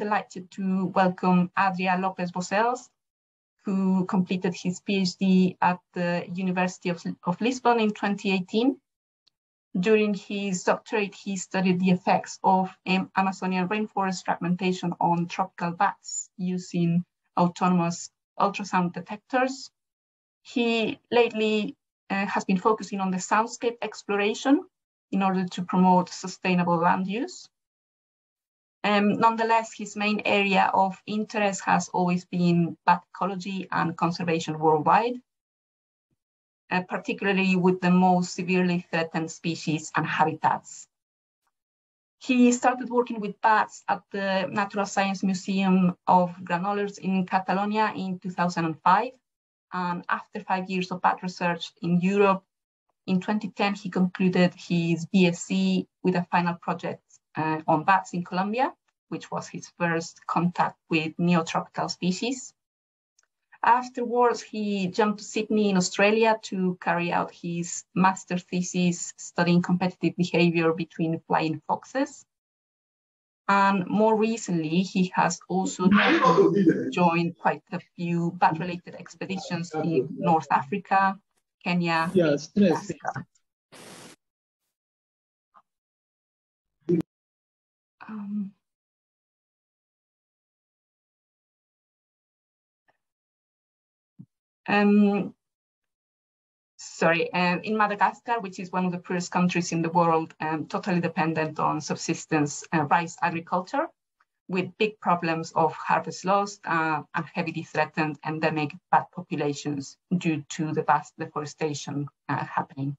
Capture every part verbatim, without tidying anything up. delighted to welcome Adria López-Baucells, who completed his PhD at the University of, of Lisbon in twenty eighteen. During his doctorate, he studied the effects of um, Amazonian rainforest fragmentation on tropical bats using autonomous ultrasound detectors. He lately uh, has been focusing on the soundscape exploration in order to promote sustainable land use. Um, nonetheless, his main area of interest has always been bat ecology and conservation worldwide, uh, particularly with the most severely threatened species and habitats. He started working with bats at the Natural Science Museum of Granollers in Catalonia in two thousand five. And after five years of bat research in Europe, in twenty ten, he concluded his B Sc with a final project Uh, on bats in Colombia, which was his first contact with neotropical species. Afterwards, he jumped to Sydney in Australia to carry out his master's thesis studying competitive behavior between flying foxes. And more recently, he has also joined quite a few bat-related expeditions in North Africa, Kenya, yes, and Alaska. Um, um, sorry, um, in Madagascar, which is one of the poorest countries in the world, um, totally dependent on subsistence uh, rice agriculture, with big problems of harvest loss uh, and heavily threatened endemic bat populations due to the vast deforestation uh, happening.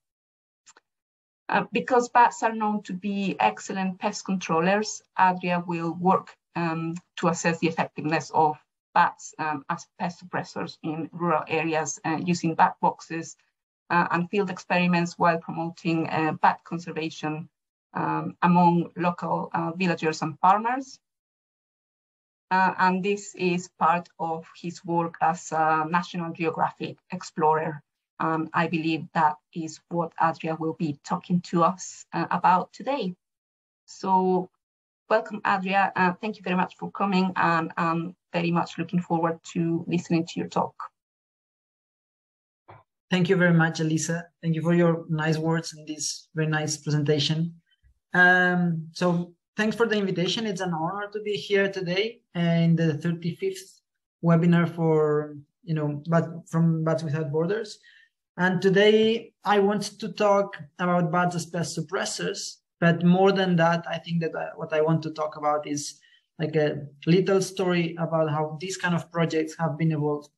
Uh, because bats are known to be excellent pest controllers, Adria will work um, to assess the effectiveness of bats um, as pest suppressors in rural areas uh, using bat boxes uh, and field experiments while promoting uh, bat conservation um, among local uh, villagers and farmers. Uh, and this is part of his work as a National Geographic Explorer. Um, I believe that is what Adria will be talking to us uh, about today. So welcome, Adria. Uh, thank you very much for coming, and I'm very much looking forward to listening to your talk. Thank you very much, Elisa. Thank you for your nice words and this very nice presentation. Um, so thanks for the invitation. It's an honor to be here today in the thirty-fifth webinar for, you know, but from Bats Without Borders. And today I wanted to talk about bats as pest suppressors, but more than that, I think that I, what I want to talk about is like a little story about how these kind of projects have been evolved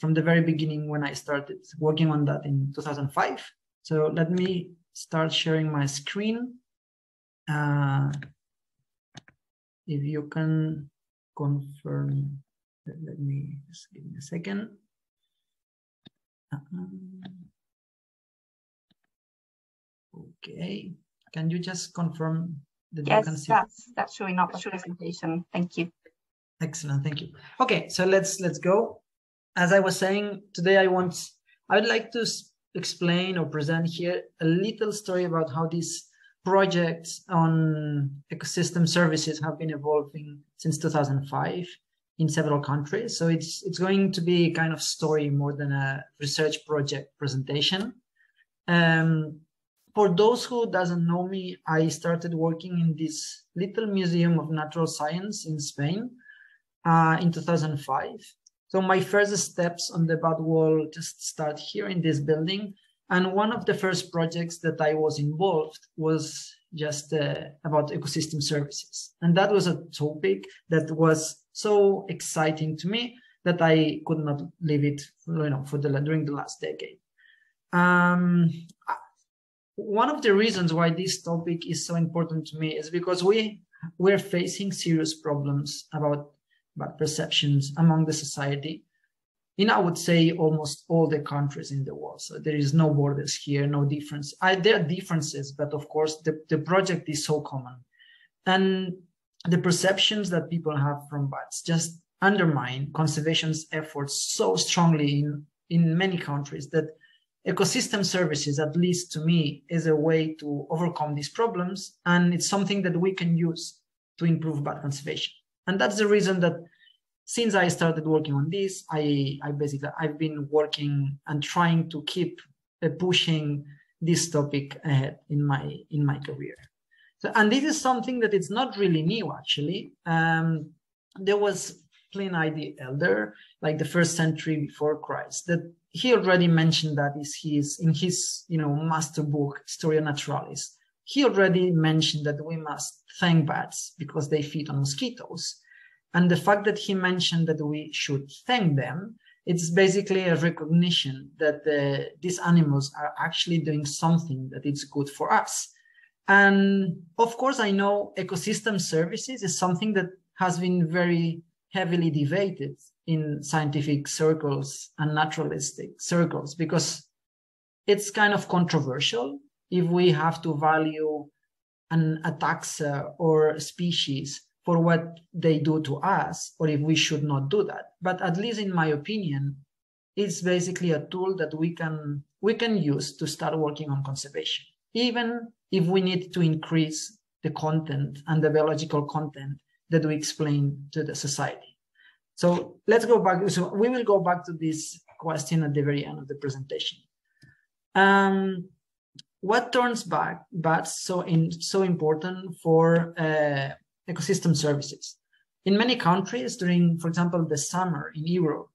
from the very beginning when I started working on that in two thousand five. So let me start sharing my screen. Uh, if you can confirm, let me just give me a second. Okay, can you just confirm that? Yes, you can see that's that's showing up the presentation. Thank you. Excellent, thank you. Okay, so let's let's go. As I was saying, today I want I would like to explain or present here a little story about how these projects on ecosystem services have been evolving since two thousand five in several countries. So it's it's going to be kind of story more than a research project presentation. Um, for those who doesn't know me, I started working in this little museum of natural science in Spain uh, in two thousand five. So my first steps on the bat world just start here in this building. And one of the first projects that I was involved was just uh, about ecosystem services. And that was a topic that was so exciting to me that I could not leave it, you know, for the during the last decade. Um, one of the reasons why this topic is so important to me is because we we're facing serious problems about bad perceptions among the society in, I would say, almost all the countries in the world. So there is no borders here, no difference. I, there are differences, but of course the, the project is so common, and the perceptions that people have from bats just undermine conservation's efforts so strongly in, in many countries that ecosystem services, at least to me, is a way to overcome these problems. And it's something that we can use to improve bat conservation. And that's the reason that since I started working on this, I, I basically, I've been working and trying to keep uh, pushing this topic ahead in my, in my career. So, and this is something that it's not really new, actually. Um, there was Pliny the Elder, like the first century before Christ, that he already mentioned that is his, in his, you know, master book, Historia Naturalis. He already mentioned that we must thank bats because they feed on mosquitoes. And the fact that he mentioned that we should thank them, it's basically a recognition that uh, these animals are actually doing something that is good for us. And of course, I know ecosystem services is something that has been very heavily debated in scientific circles and naturalistic circles, because it's kind of controversial if we have to value an taxa or a species for what they do to us, or if we should not do that. But at least in my opinion, it's basically a tool that we can, we can use to start working on conservation, even if we need to increase the content and the biological content that we explain to the society. So let's go back. So we will go back to this question at the very end of the presentation. Um, what turns back, bats so, in, so important for uh, ecosystem services? In many countries during, for example, the summer in Europe,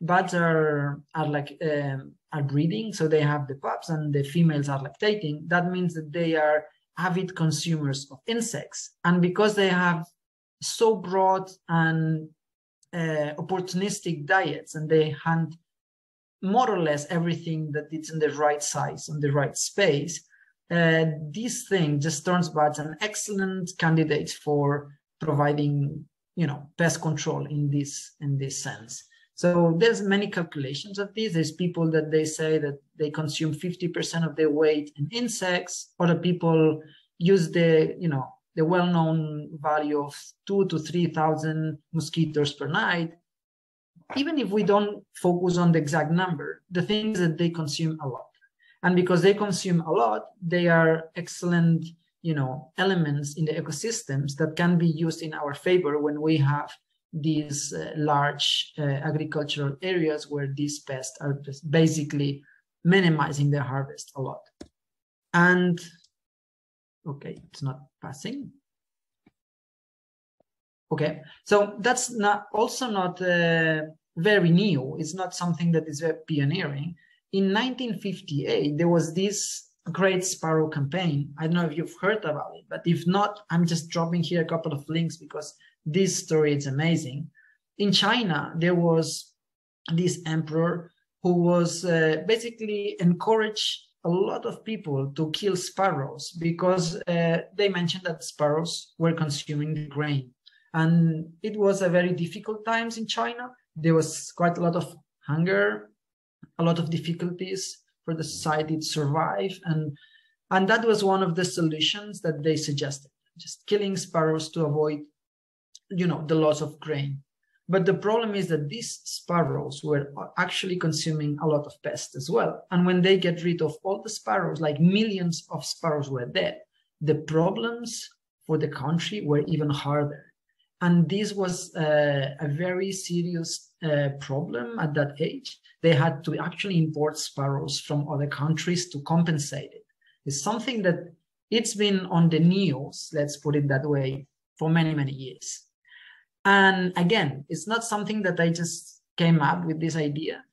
bats are, are like, um, are breeding. So they have the pups and the females are lactating. That means that they are avid consumers of insects. And because they have so broad and uh, opportunistic diets, and they hunt more or less everything that it's in the right size, in the right space, uh, this thing just turns bats an excellent candidate for providing, you know, pest control in this, in this sense. So there's many calculations of this. There's people that they say that they consume fifty percent of their weight in insects. Other people use the, you know, the well-known value of two to three thousand mosquitoes per night. Even if we don't focus on the exact number, the thing is that they consume a lot, and because they consume a lot, they are excellent, you know, elements in the ecosystems that can be used in our favor when we have these uh, large uh, agricultural areas where these pests are just basically minimizing their harvest a lot. And okay, it's not passing. Okay, so that's not also not uh, very new. It's not something that is very pioneering. In nineteen fifty-eight, there was this Great Sparrow campaign. I don't know if you've heard about it, but if not, I'm just dropping here a couple of links because this story is amazing. In China, there was this emperor who was uh, basically encouraged a lot of people to kill sparrows because uh, they mentioned that sparrows were consuming the grain. And it was a very difficult times in China. There was quite a lot of hunger, a lot of difficulties for the society to survive. And, and that was one of the solutions that they suggested, just killing sparrows to avoid, you know, the loss of grain. But the problem is that these sparrows were actually consuming a lot of pests as well. And when they get rid of all the sparrows, like millions of sparrows were dead, the problems for the country were even harder. And this was uh, a very serious uh, problem at that age. They had to actually import sparrows from other countries to compensate it. It's something that it's been on the news, let's put it that way, for many, many years. And again, it's not something that I just came up with this idea.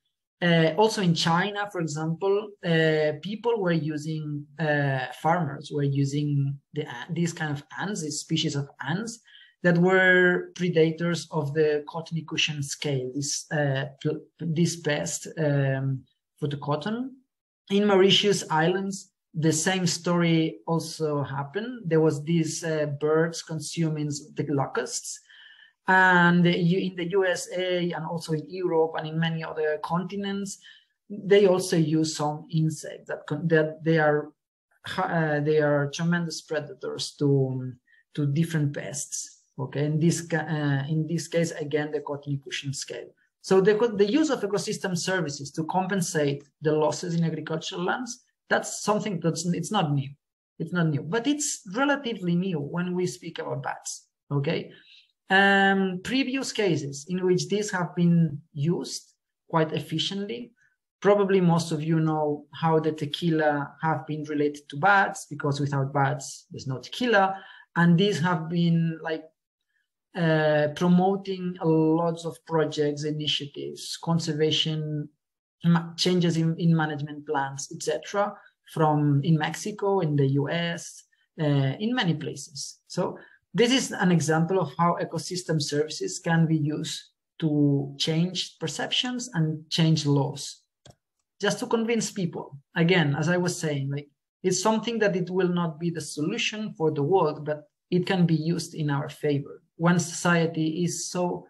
Uh, also in China, for example, uh, people were using, uh, farmers were using the, these kind of ants, these species of ants that were predators of the cotton cushion scale, this, uh, this pest um, for the cotton. In Mauritius Islands, the same story also happened. There was these uh, birds consuming the locusts. And in the U S A and also in Europe and in many other continents, they also use some insects that, that they are uh, they are tremendous predators to to different pests. Okay, in this uh, in this case again the cotton cushion scale. So the the use of ecosystem services to compensate the losses in agricultural lands, that's something that's it's not new, it's not new, but it's relatively new when we speak about bats. Okay. Um, previous cases in which these have been used quite efficiently. Probably most of you know how the tequila have been related to bats, because without bats, there's no tequila. And these have been like uh, promoting lots of projects, initiatives, conservation, changes in, in management plans, et cetera, from in Mexico, in the U S, uh, in many places. So this is an example of how ecosystem services can be used to change perceptions and change laws, just to convince people. Again, as I was saying, like it's something that it will not be the solution for the world, but it can be used in our favor when society is so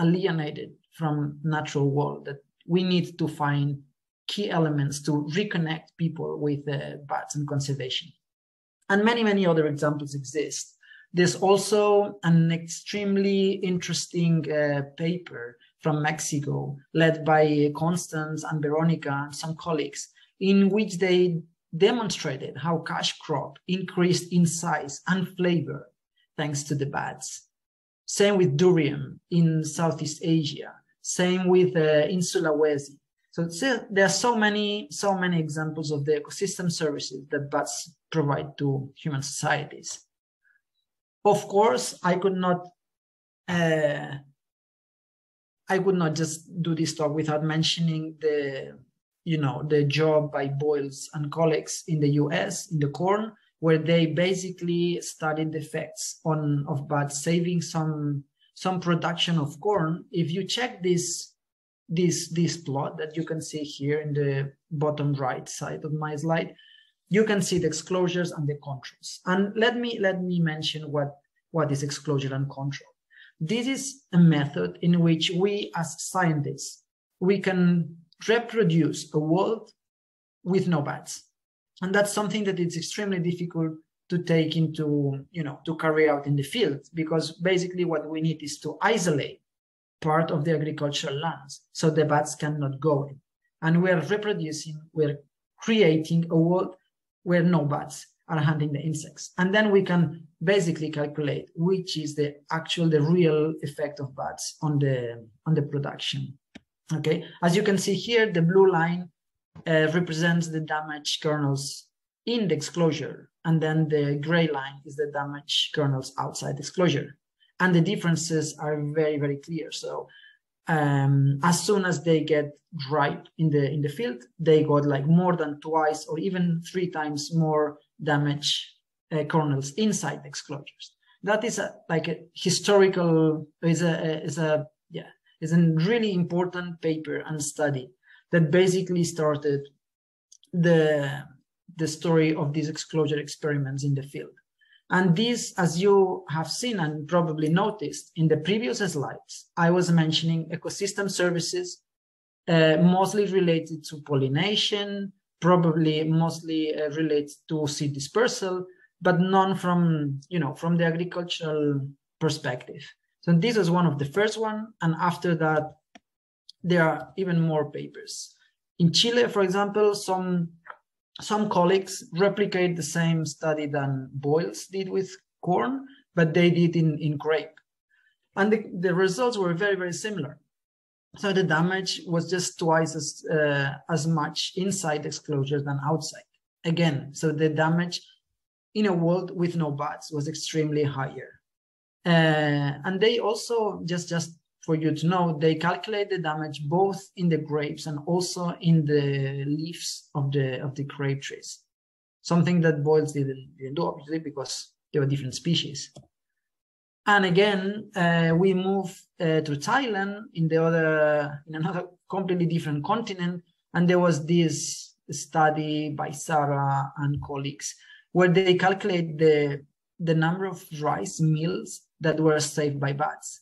alienated from natural world that we need to find key elements to reconnect people with uh, bats and conservation. And many, many other examples exist. There's also an extremely interesting uh, paper from Mexico led by Constance and Veronica and some colleagues, in which they demonstrated how cash crop increased in size and flavor thanks to the bats. Same with durian in Southeast Asia, same with uh, in Sulawesi. So there are so many, so many examples of the ecosystem services that bats provide to human societies. Of course, I could not, uh, I could not just do this talk without mentioning the, you know, the job by Boyles and colleagues in the U S in the corn, where they basically studied the effects on of bats saving some some production of corn. If you check this this this plot that you can see here in the bottom right side of my slide, you can see the exposures and the controls. And let me let me mention what, what is exposure and control. This is a method in which we as scientists, we can reproduce a world with no bats. And that's something that it's extremely difficult to take into, you know, to carry out in the field, because basically what we need is to isolate part of the agricultural lands so the bats cannot go in. And we're reproducing, we're creating a world where no bats are hunting the insects. And then we can basically calculate which is the actual, the real effect of bats on the, on the production. Okay, as you can see here, the blue line uh, represents the damaged kernels in the exclosure, and then the gray line is the damaged kernels outside the exclosure. And the differences are very, very clear. So um, as soon as they get ripe in the in the field, they got like more than twice or even three times more damaged uh, kernels inside the exclosures. That is a, like a historical is a is a yeah. is a really important paper and study that basically started the, the story of these exposure experiments in the field. And this, as you have seen and probably noticed in the previous slides, I was mentioning ecosystem services, uh, mostly related to pollination, probably mostly uh, related to seed dispersal, but none from, you know, from the agricultural perspective. So this was one of the first one, and after that, there are even more papers. In Chile, for example, some, some colleagues replicate the same study that Boyles did with corn, but they did in, in grape. And the, the results were very, very similar. So the damage was just twice as, uh, as much inside exposure than outside. Again, so the damage in a world with no bats was extremely higher. Uh, and they also, just, just for you to know, they calculate the damage both in the grapes and also in the leaves of the of the grape trees. Something that Boyles didn't, didn't do, obviously, because they were different species. And again, uh, we move uh, to Thailand in the other, in another completely different continent, and there was this study by Sarah and colleagues where they calculate the the number of rice meals that were saved by bats.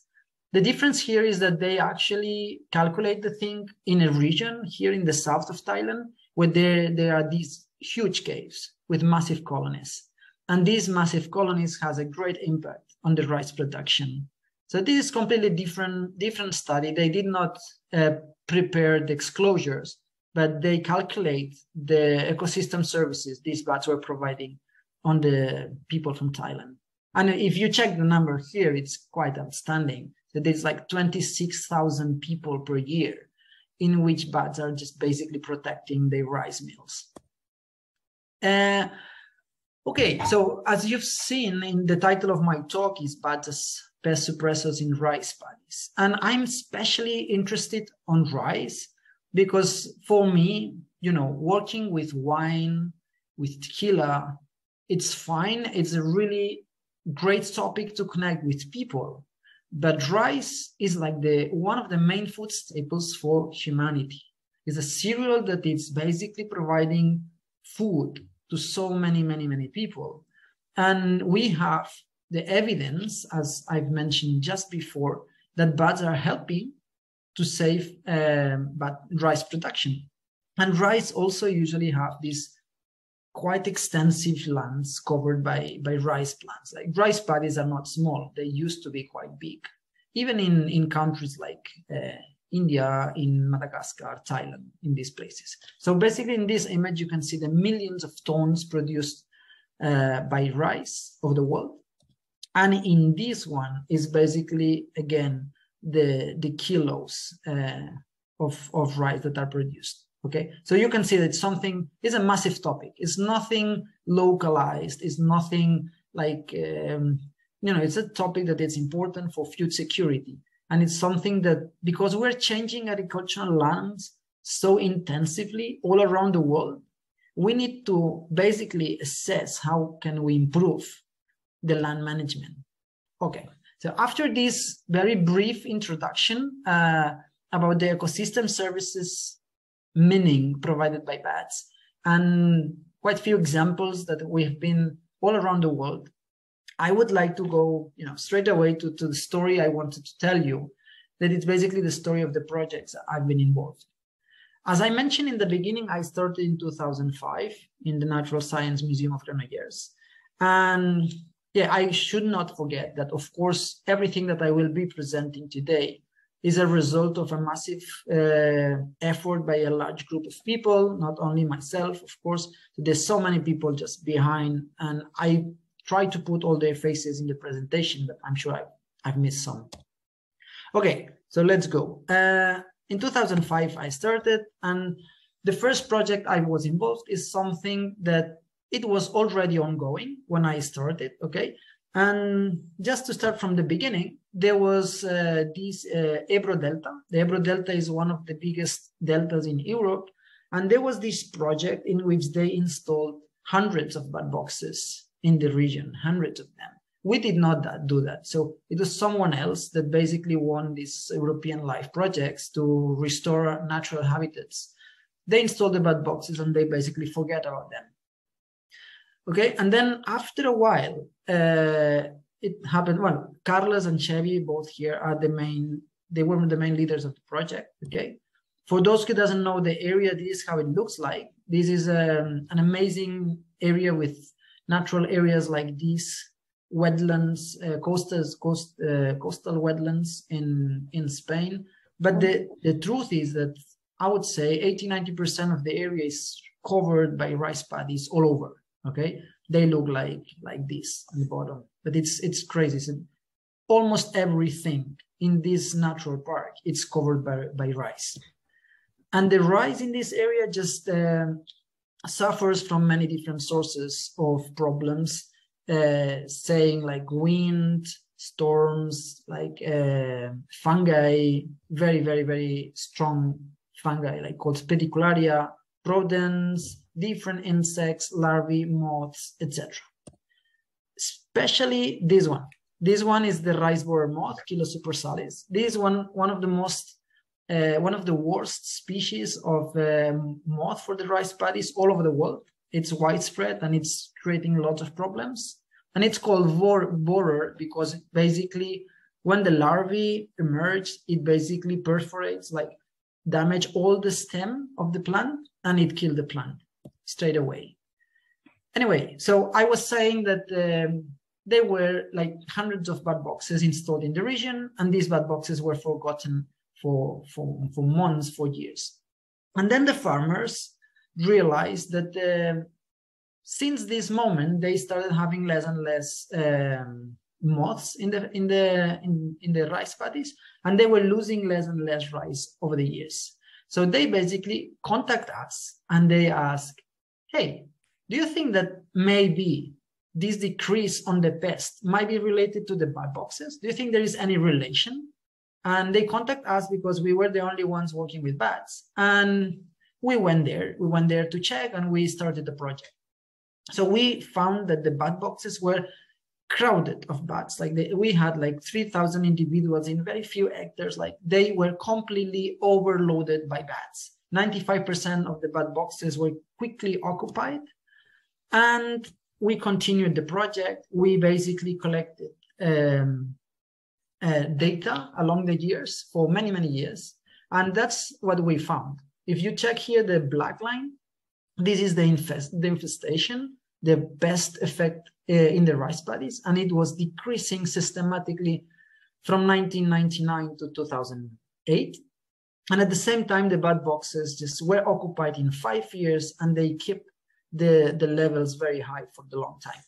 The difference here is that they actually calculate the thing in a region here in the south of Thailand, where there, there are these huge caves with massive colonies. And these massive colonies has a great impact on the rice production. So this is completely different, different study. They did not uh, prepare the exclosures, but they calculate the ecosystem services these bats were providing on the people from Thailand. And if you check the number here, it's quite outstanding. So there's like twenty-six thousand people per year in which bats are just basically protecting their rice mills. Uh, okay, so as you've seen in the title of my talk is Bats as Pest Suppressors in Rice Paddies. And I'm especially interested on rice because for me, you know, working with wine, with tequila, it's fine. It's a really great topic to connect with people. But rice is like the one of the main food staples for humanity. It's a cereal that it's basically providing food to so many, many, many people. And we have the evidence, as I've mentioned just before, that bats are helping to save um, but rice production. And rice also usually have these quite extensive lands covered by, by rice plants. Like rice paddies are not small. They used to be quite big, even in, in countries like uh, India, in Madagascar, Thailand, in these places. So basically in this image, you can see the millions of tons produced uh, by rice of the world. And in this one is basically, again, the, the kilos uh, of, of rice that are produced. Okay, so you can see that something is a massive topic. It's nothing localized. It's nothing like, um, you know, it's a topic that is important for food security. And it's something that, because we're changing agricultural lands so intensively all around the world, we need to basically assess how can we improve the land management. Okay, so after this very brief introduction uh, about the ecosystem services meaning provided by bats and quite few examples that we have been all around the world, I would like to go, you know, straight away to, to the story I wanted to tell you, that it's basically the story of the projects I've been involved. As I mentioned in the beginning, I started in two thousand five in the Natural Science Museum of Granollers. And yeah, I should not forget that, of course, everything that I will be presenting today is a result of a massive uh, effort by a large group of people, not only myself, of course. There's so many people just behind, and I try to put all their faces in the presentation, but I'm sure I, I've missed some. Okay, so let's go. Uh, in two thousand five, I started, and the first project I was involved is something that it was already ongoing when I started, okay? And just to start from the beginning, there was uh, this uh, Ebro Delta. The Ebro Delta is one of the biggest deltas in Europe. And there was this project in which they installed hundreds of bat boxes in the region, hundreds of them. We did not that, do that. So it was someone else that basically won these European Life projects to restore natural habitats. They installed the bat boxes and they basically forget about them. Okay, and then after a while, uh, it happened, well, Carlos and Chevy, both here, are the main, they were the main leaders of the project, okay? For those who doesn't know the area, this is how it looks like. This is um, an amazing area with natural areas like these, wetlands, uh, coastals, coast, uh, coastal wetlands in, in Spain. But the, the truth is that I would say eighty, ninety percent of the area is covered by rice paddies all over. Okay, they look like like this on the bottom, but it's it's crazy. So almost everything in this natural park it's covered by by rice, and the rice in this area just uh, suffers from many different sources of problems, uh, saying like wind, storms, like uh, fungi, very very very strong fungi like called Spedicularia, rodents, different insects, larvae, moths, et cetera. Especially this one. This one is the rice borer moth, Chilo suppressalis. This is one, one of the most, uh, one of the worst species of um, moth for the rice paddies all over the world. It's widespread and it's creating lots of problems. And it's called borer because it basically, when the larvae emerge, it basically perforates, like damage all the stem of the plant and it kills the plant straight away. Anyway, so I was saying that um, there were like hundreds of bat boxes installed in the region, and these bat boxes were forgotten for, for, for months, for years. And then the farmers realized that uh, since this moment, they started having less and less um, moths in the in the in, in the rice paddies, and they were losing less and less rice over the years. So they basically contact us and they ask, "Hey, do you think that maybe this decrease on the pest might be related to the bat boxes? Do you think there is any relation?" And they contact us because we were the only ones working with bats, and we went there. We went there to check, and we started the project. So we found that the bat boxes were crowded of bats. Like they, we had like three thousand individuals in very few hectares. Like they were completely overloaded by bats. ninety-five percent of the bat boxes were quickly occupied. And we continued the project. We basically collected um, uh, data along the years for many, many years. And that's what we found. If you check here the black line, this is the, infest, the infestation, the best effect uh, in the rice paddies, and it was decreasing systematically from nineteen ninety-nine to two thousand eight. And at the same time, the bat boxes just were occupied in five years, and they kept the, the levels very high for the long time.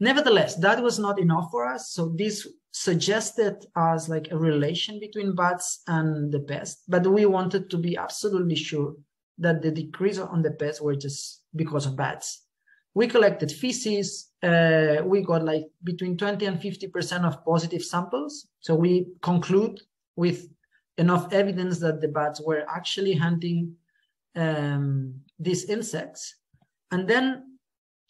Nevertheless, that was not enough for us. So this suggested us like a relation between bats and the pest, but we wanted to be absolutely sure that the decrease on the pests were just because of bats. We collected feces. Uh, we got like between twenty and fifty percent of positive samples. So we conclude with enough evidence that the bats were actually hunting um, these insects. And then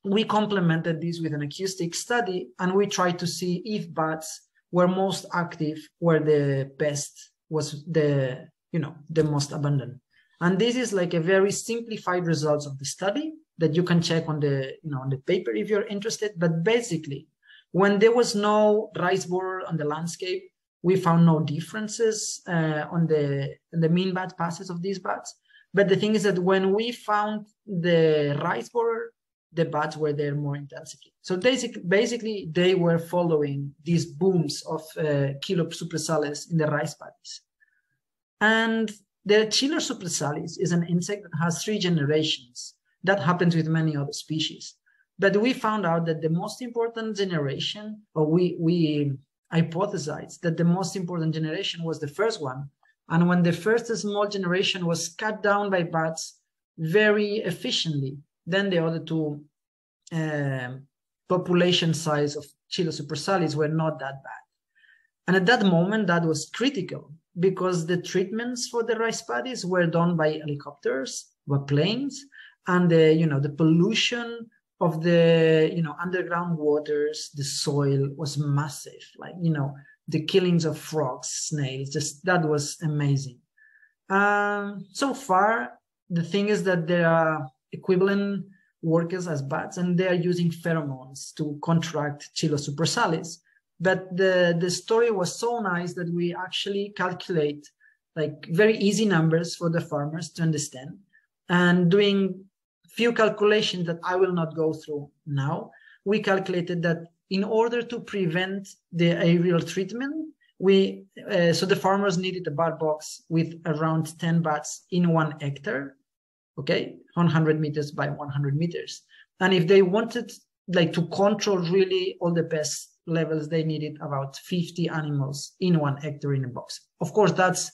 we complemented this with an acoustic study, and we tried to see if bats were most active where the pest was the, you know, the most abundant. And this is like a very simplified results of the study that you can check on the, you know, on the paper if you're interested. But basically, when there was no rice borer on the landscape, we found no differences uh, on the on the mean bat passes of these bats. But the thing is that when we found the rice borer, the bats were there more intensively. So basically, basically they were following these booms of uh, Chilo suppressalis in the rice paddies. And the Chilo suppressalis is an insect that has three generations. That happens with many other species. But we found out that the most important generation, or we, we hypothesized that the most important generation was the first one. And when the first small generation was cut down by bats very efficiently, then the other two um, population size of Chilo suppressalis were not that bad. And at that moment, that was critical, because the treatments for the rice paddies were done by helicopters, by planes, and the, you know, the pollution of the, you know, underground waters, the soil was massive. Like, you know, the killings of frogs, snails, just that was amazing. Um, so far, the thing is that there are equivalent workers as bats, and they are using pheromones to contract Chilo suppressalis. But the, the story was so nice that we actually calculate like very easy numbers for the farmers to understand, and doing few calculations that I will not go through now, we calculated that in order to prevent the aerial treatment, we uh, so the farmers needed a bat box with around ten bats in one hectare, okay, one hundred meters by one hundred meters. And if they wanted like to control really all the pests levels, they needed about fifty animals in one hectare in a box. Of course, that's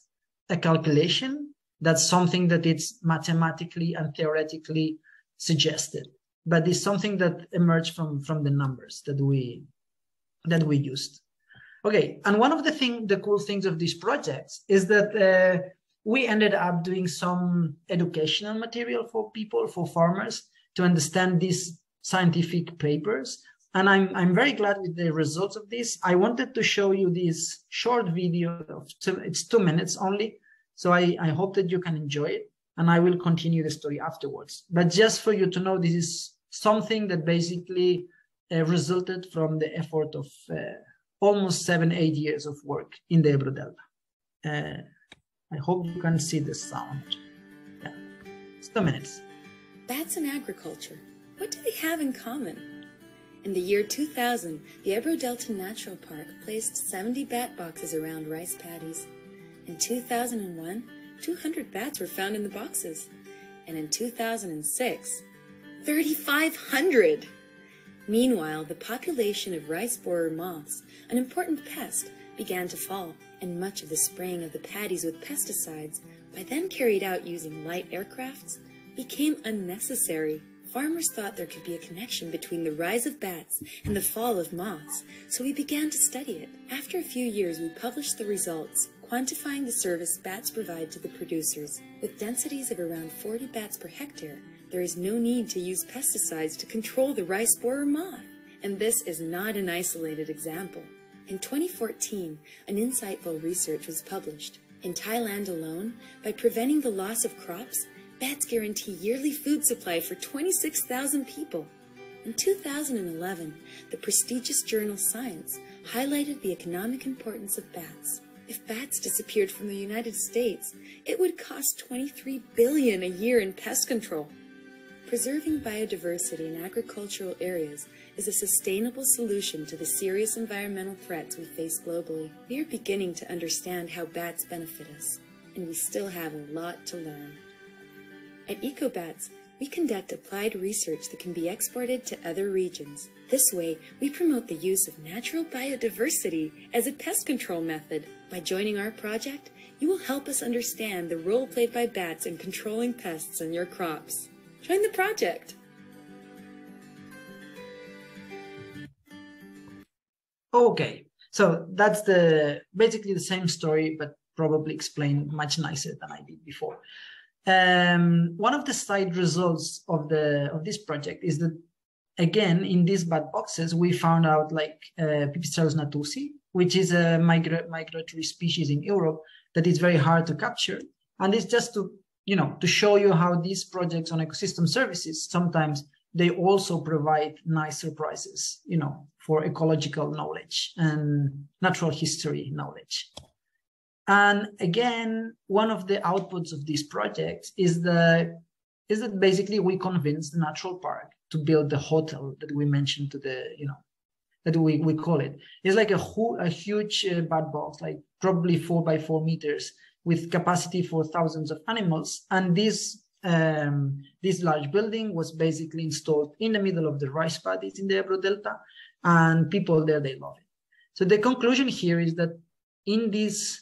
a calculation. That's something that it's mathematically and theoretically suggested, but it's something that emerged from, from the numbers that we, that we used. Okay, and one of the thing, the cool things of these projects is that uh, we ended up doing some educational material for people, for farmers, to understand these scientific papers. And I'm, I'm very glad with the results of this. I wanted to show you this short video. Of two, it's two minutes only. So I, I hope that you can enjoy it. And I will continue the story afterwards. But just for you to know, this is something that basically uh, resulted from the effort of uh, almost seven, eight years of work in the Ebro Delta. Uh, I hope you can see the sound. Yeah. It's two minutes. Bats and agriculture. What do they have in common? In the year two thousand, the Ebro Delta Natural Park placed seventy bat boxes around rice paddies. In two thousand one, two hundred bats were found in the boxes. And in two thousand six, three thousand five hundred! Meanwhile, the population of rice borer moths, an important pest, began to fall, and much of the spraying of the paddies with pesticides, by then carried out using light aircrafts, became unnecessary. Farmers thought there could be a connection between the rise of bats and the fall of moths, so we began to study it. After a few years, we published the results, quantifying the service bats provide to the producers. With densities of around forty bats per hectare, there is no need to use pesticides to control the rice borer moth. And this is not an isolated example. In twenty fourteen, an insightful research was published. In Thailand alone, by preventing the loss of crops, bats guarantee yearly food supply for twenty-six thousand people. In two thousand eleven, the prestigious journal Science highlighted the economic importance of bats. If bats disappeared from the United States, it would cost twenty-three billion dollars a year in pest control. Preserving biodiversity in agricultural areas is a sustainable solution to the serious environmental threats we face globally. We are beginning to understand how bats benefit us, and we still have a lot to learn. At EcoBats, we conduct applied research that can be exported to other regions. This way, we promote the use of natural biodiversity as a pest control method. By joining our project, you will help us understand the role played by bats in controlling pests in your crops. Join the project! Okay, so that's the basically the same story, but probably explained much nicer than I did before. Um, one of the side results of the of this project is that, again, in these bat boxes, we found out like uh, Pipistrellus natusi, which is a migra migratory species in Europe that is very hard to capture, and it's just to you know, to show you how these projects on ecosystem services, sometimes they also provide nice surprises, you know, for ecological knowledge and natural history knowledge. And again, one of the outputs of these projects is the is that basically we convinced the natural park to build the hotel that we mentioned to the, you know, that we, we call it. It's like a, a huge uh, bat box, like probably four by four meters, with capacity for thousands of animals. And this, um, this large building was basically installed in the middle of the rice paddies in the Ebro Delta, and people there, they love it. So the conclusion here is that in this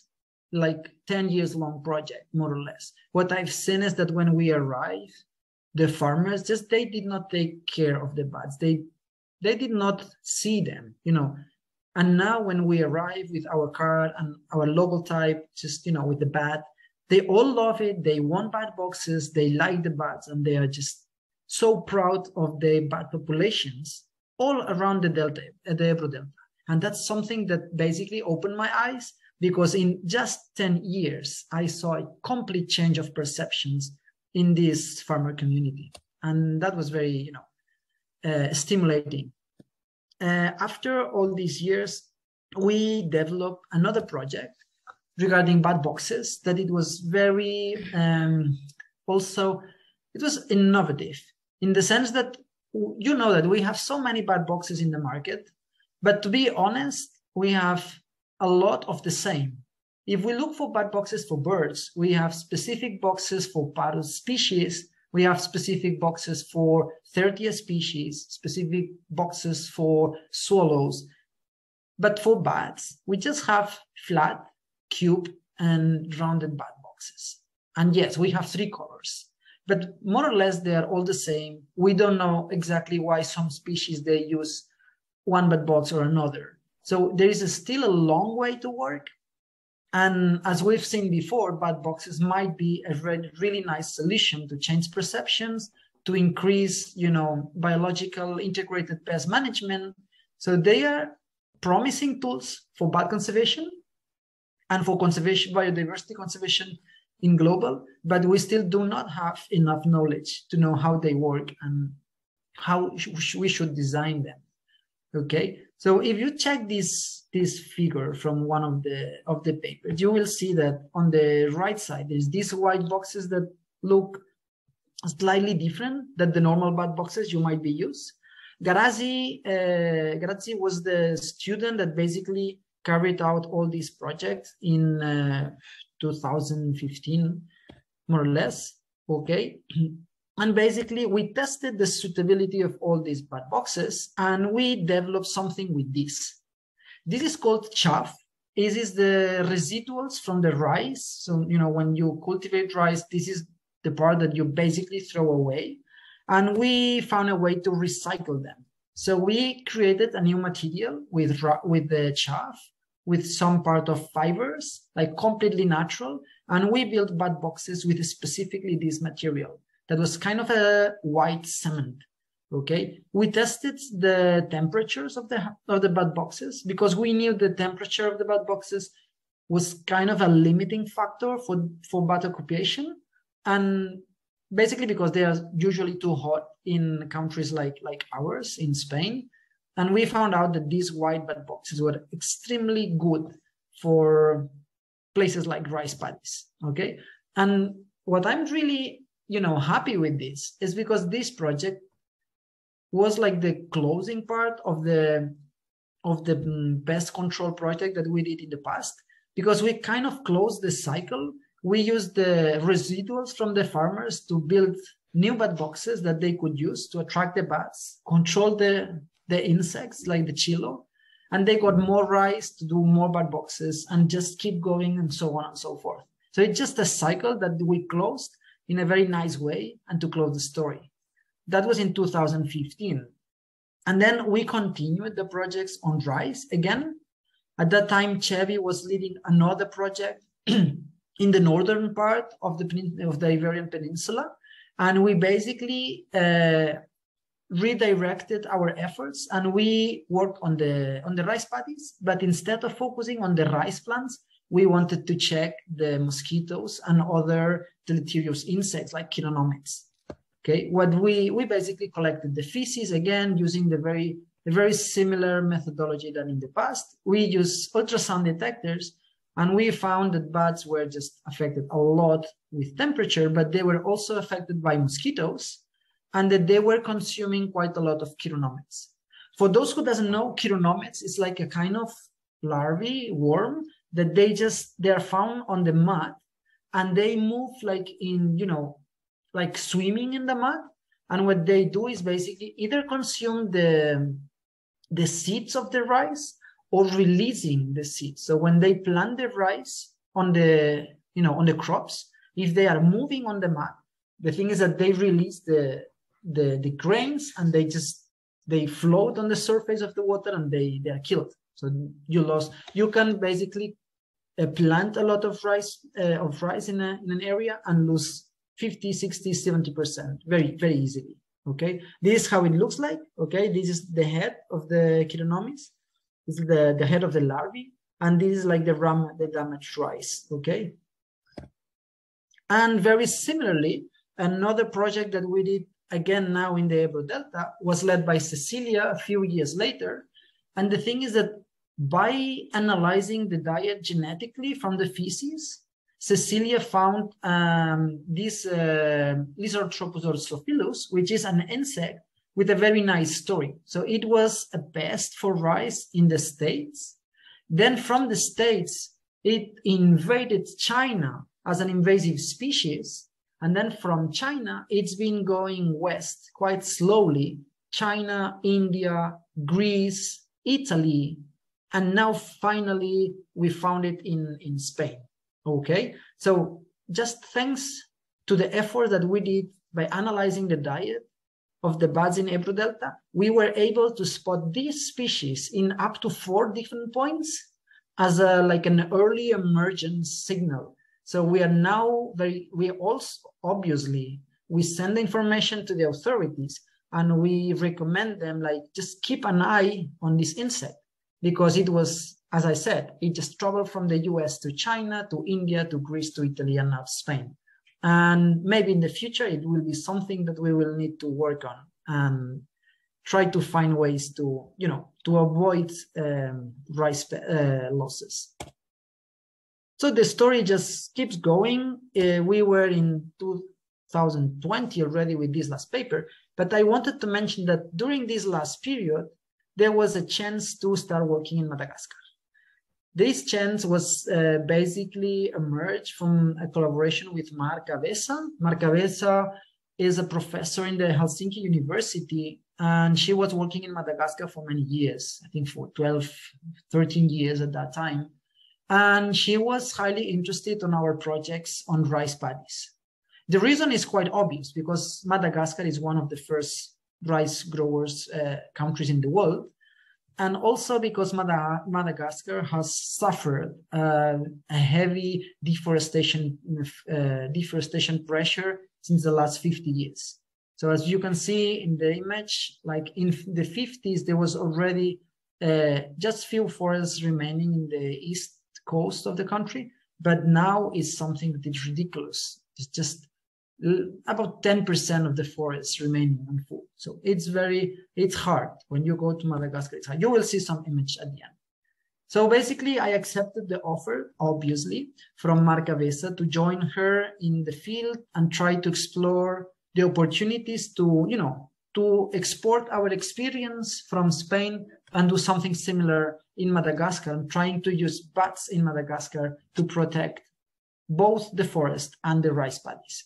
like ten years long project, more or less, what I've seen is that when we arrived, the farmers just, they did not take care of the bats. They, they did not see them, you know. And now when we arrive with our card and our logo type, just, you know, with the bat, they all love it. They want bat boxes. They like the bats, and they are just so proud of the bat populations all around the Delta, the Ebro Delta. And that's something that basically opened my eyes, because in just ten years, I saw a complete change of perceptions in this farmer community. And that was very, you know, uh, stimulating. Uh, after all these years, we developed another project regarding bat boxes that it was very, um, also, it was innovative in the sense that, you know, that we have so many bat boxes in the market, but to be honest, we have a lot of the same. If we look for bat boxes for birds, we have specific boxes for parrot species. We have specific boxes for thirty species, specific boxes for swallows. But for bats, we just have flat, cube, and rounded bat boxes. And yes, we have three colors, but more or less they are all the same. We don't know exactly why some species they use one bat box or another. So there is a still a long way to work. And as we've seen before, bat boxes might be a re really nice solution to change perceptions, to increase, you know, biological integrated pest management. So they are promising tools for bat conservation and for conservation, biodiversity conservation in global, but we still do not have enough knowledge to know how they work and how we should design them. Okay. So if you check this, this figure from one of the, of the papers, you will see that on the right side, there's these white boxes that look slightly different than the normal bat boxes you might be used. Garazzi, uh, Garazzi was the student that basically carried out all these projects in uh, two thousand fifteen, more or less, okay? And basically, we tested the suitability of all these bat boxes, and we developed something with this. This is called chaff. This is the residuals from the rice. So, you know, when you cultivate rice, this is the part that you basically throw away. And we found a way to recycle them. So we created a new material with, with the chaff, with some part of fibers, like completely natural. And we built bat boxes with specifically this material. That was kind of a white cement, okay? We tested the temperatures of the, of the bat boxes because we knew the temperature of the bat boxes was kind of a limiting factor for, for bat occupation. And basically because they are usually too hot in countries like, like ours in Spain. And we found out that these white bat boxes were extremely good for places like rice paddies, okay? And what I'm really, you know, happy with this is because this project was like the closing part of the of the pest control project that we did in the past, because we kind of closed the cycle. We used the residuals from the farmers to build new bat boxes that they could use to attract the bats, control the, the insects like the chilo, and they got more rice to do more bat boxes and just keep going and so on and so forth. So it's just a cycle that we closed in a very nice way, and to close the story. That was in two thousand fifteen. And then we continued the projects on rice again. At that time, Chevy was leading another project in the northern part of the, of the Iberian Peninsula. And we basically uh, redirected our efforts, and we worked on the, on the rice paddies, but instead of focusing on the rice plants, we wanted to check the mosquitoes and other deleterious insects like chironomids. Okay, what we we basically collected the feces again using the very the very similar methodology than in the past. We used ultrasound detectors, and we found that bats were just affected a lot with temperature, but they were also affected by mosquitoes, and that they were consuming quite a lot of chironomids. For those who doesn't know, chironomids is like a kind of larvae worm that they just, they're found on the mud and they move like in, you know, like swimming in the mud. And what they do is basically either consume the, the seeds of the rice or releasing the seeds. So when they plant the rice on the, you know, on the crops, if they are moving on the mud, the thing is that they release the, the, the grains and they just, they float on the surface of the water and they, they are killed. So you lost, you can basically uh, plant a lot of rice uh, of rice in, a, in an area and lose fifty, sixty, seventy percent very, very easily, okay? This is how it looks like, okay? This is the head of the chironomids. This is the, the head of the larvae. And this is like the, ram, the damaged rice, okay? And very similarly, another project that we did again now in the Ebro Delta was led by Cecilia a few years later. And the thing is that by analyzing the diet genetically from the feces, Cecilia found um, this uh, Lizartroposaurus, which is an insect with a very nice story. So it was a pest for rice in the States. Then from the States, it invaded China as an invasive species. And then from China, it's been going west quite slowly. China, India, Greece, Italy, and now finally we found it in, in Spain, okay? So just thanks to the effort that we did by analyzing the diet of the bats in Ebro Delta, we were able to spot these species in up to four different points as a, like an early emergence signal. So we are now very, we also, obviously, we send the information to the authorities and we recommend them, like, just keep an eye on this insect, because it was, as I said, it just traveled from the U S to China, to India, to Greece, to Italy, and now Spain. And maybe in the future, it will be something that we will need to work on and try to find ways to, you know, to avoid um, rice uh, losses. So the story just keeps going. Uh, we were in two thousand twenty already with this last paper, but I wanted to mention that during this last period, there was a chance to start working in Madagascar. This chance was uh, basically emerged from a collaboration with Marc Bessa. Marc Bessa is a professor in the Helsinki University, and she was working in Madagascar for many years, I think for twelve, thirteen years at that time. And she was highly interested in our projects on rice paddies. The reason is quite obvious, because Madagascar is one of the first rice growers uh, countries in the world. And also because Mada Madagascar has suffered uh, a heavy deforestation, uh, deforestation pressure since the last fifty years. So as you can see in the image, like in the fifties, there was already uh, just few forests remaining in the east coast of the country, but now it's something that is ridiculous. It's just about ten percent of the forests remaining unfull. So it's very, it's hard. When you go to Madagascar, it's hard. You will see some image at the end. So basically I accepted the offer, obviously, from Marc Bessa to join her in the field and try to explore the opportunities to, you know, to export our experience from Spain and do something similar in Madagascar. I'm trying to use bats in Madagascar to protect both the forest and the rice paddies.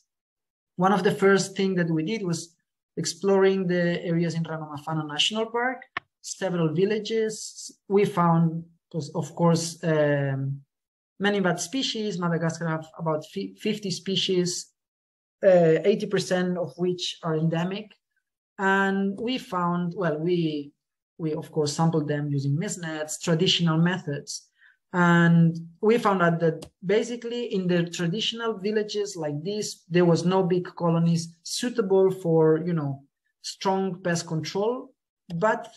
One of the first things that we did was exploring the areas in Ranomafana National Park, several villages. We found, of course, um, many bat species. Madagascar have about fifty species, eighty percent uh, of which are endemic. And we found, well, we, we of course sampled them using mist nets, traditional methods. And we found out that basically in the traditional villages like this, there was no big colonies suitable for, you know, strong pest control. But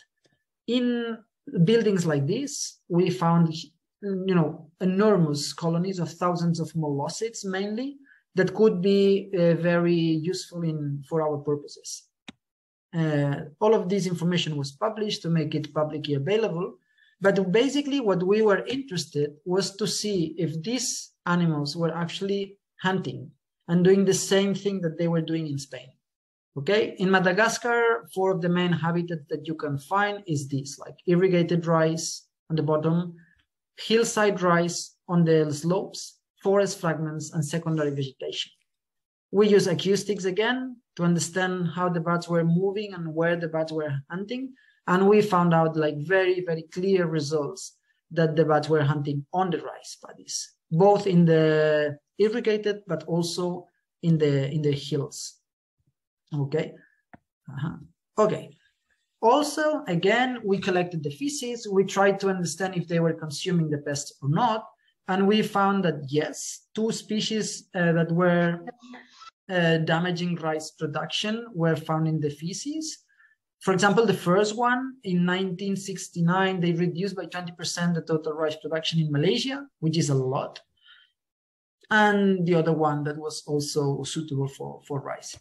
in buildings like this, we found, you know, enormous colonies of thousands of mollusids mainly that could be uh, very useful in for our purposes. Uh, all of this information was published to make it publicly available. But basically what we were interested was to see if these animals were actually hunting and doing the same thing that they were doing in Spain. Okay, in Madagascar, four of the main habitats that you can find is this, like irrigated rice on the bottom, hillside rice on the slopes, forest fragments and secondary vegetation. We use acoustics again to understand how the bats were moving and where the bats were hunting. And we found out like very, very clear results that the bats were hunting on the rice paddies, both in the irrigated, but also in the, in the hills. Okay. Uh-huh. Okay. Also, again, we collected the feces. We tried to understand if they were consuming the pests or not. And we found that yes, two species uh, that were uh, damaging rice production were found in the feces. For example, the first one in nineteen sixty-nine, they reduced by twenty percent the total rice production in Malaysia, which is a lot. And the other one that was also suitable for, for rice.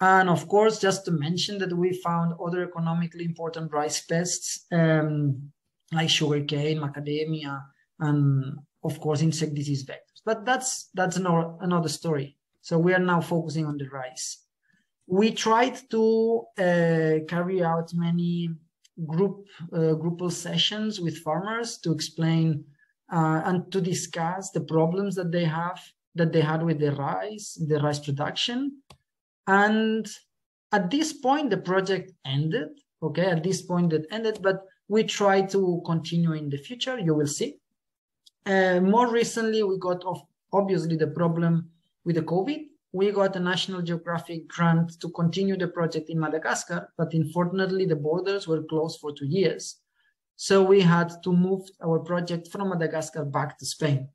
And of course, just to mention that we found other economically important rice pests, um, like sugarcane, macadamia, and of course, insect disease vectors. But that's, that's another, another story. So we are now focusing on the rice. We tried to uh, carry out many group uh, groupal sessions with farmers to explain uh, and to discuss the problems that they have, that they had with the rice, the rice production. And at this point, the project ended. Okay, at this point it ended, but we try to continue in the future, you will see. Uh, more recently, we got off, obviously the problem with the COVID. We got a National Geographic grant to continue the project in Madagascar, but unfortunately the borders were closed for two years. So we had to move our project from Madagascar back to Spain.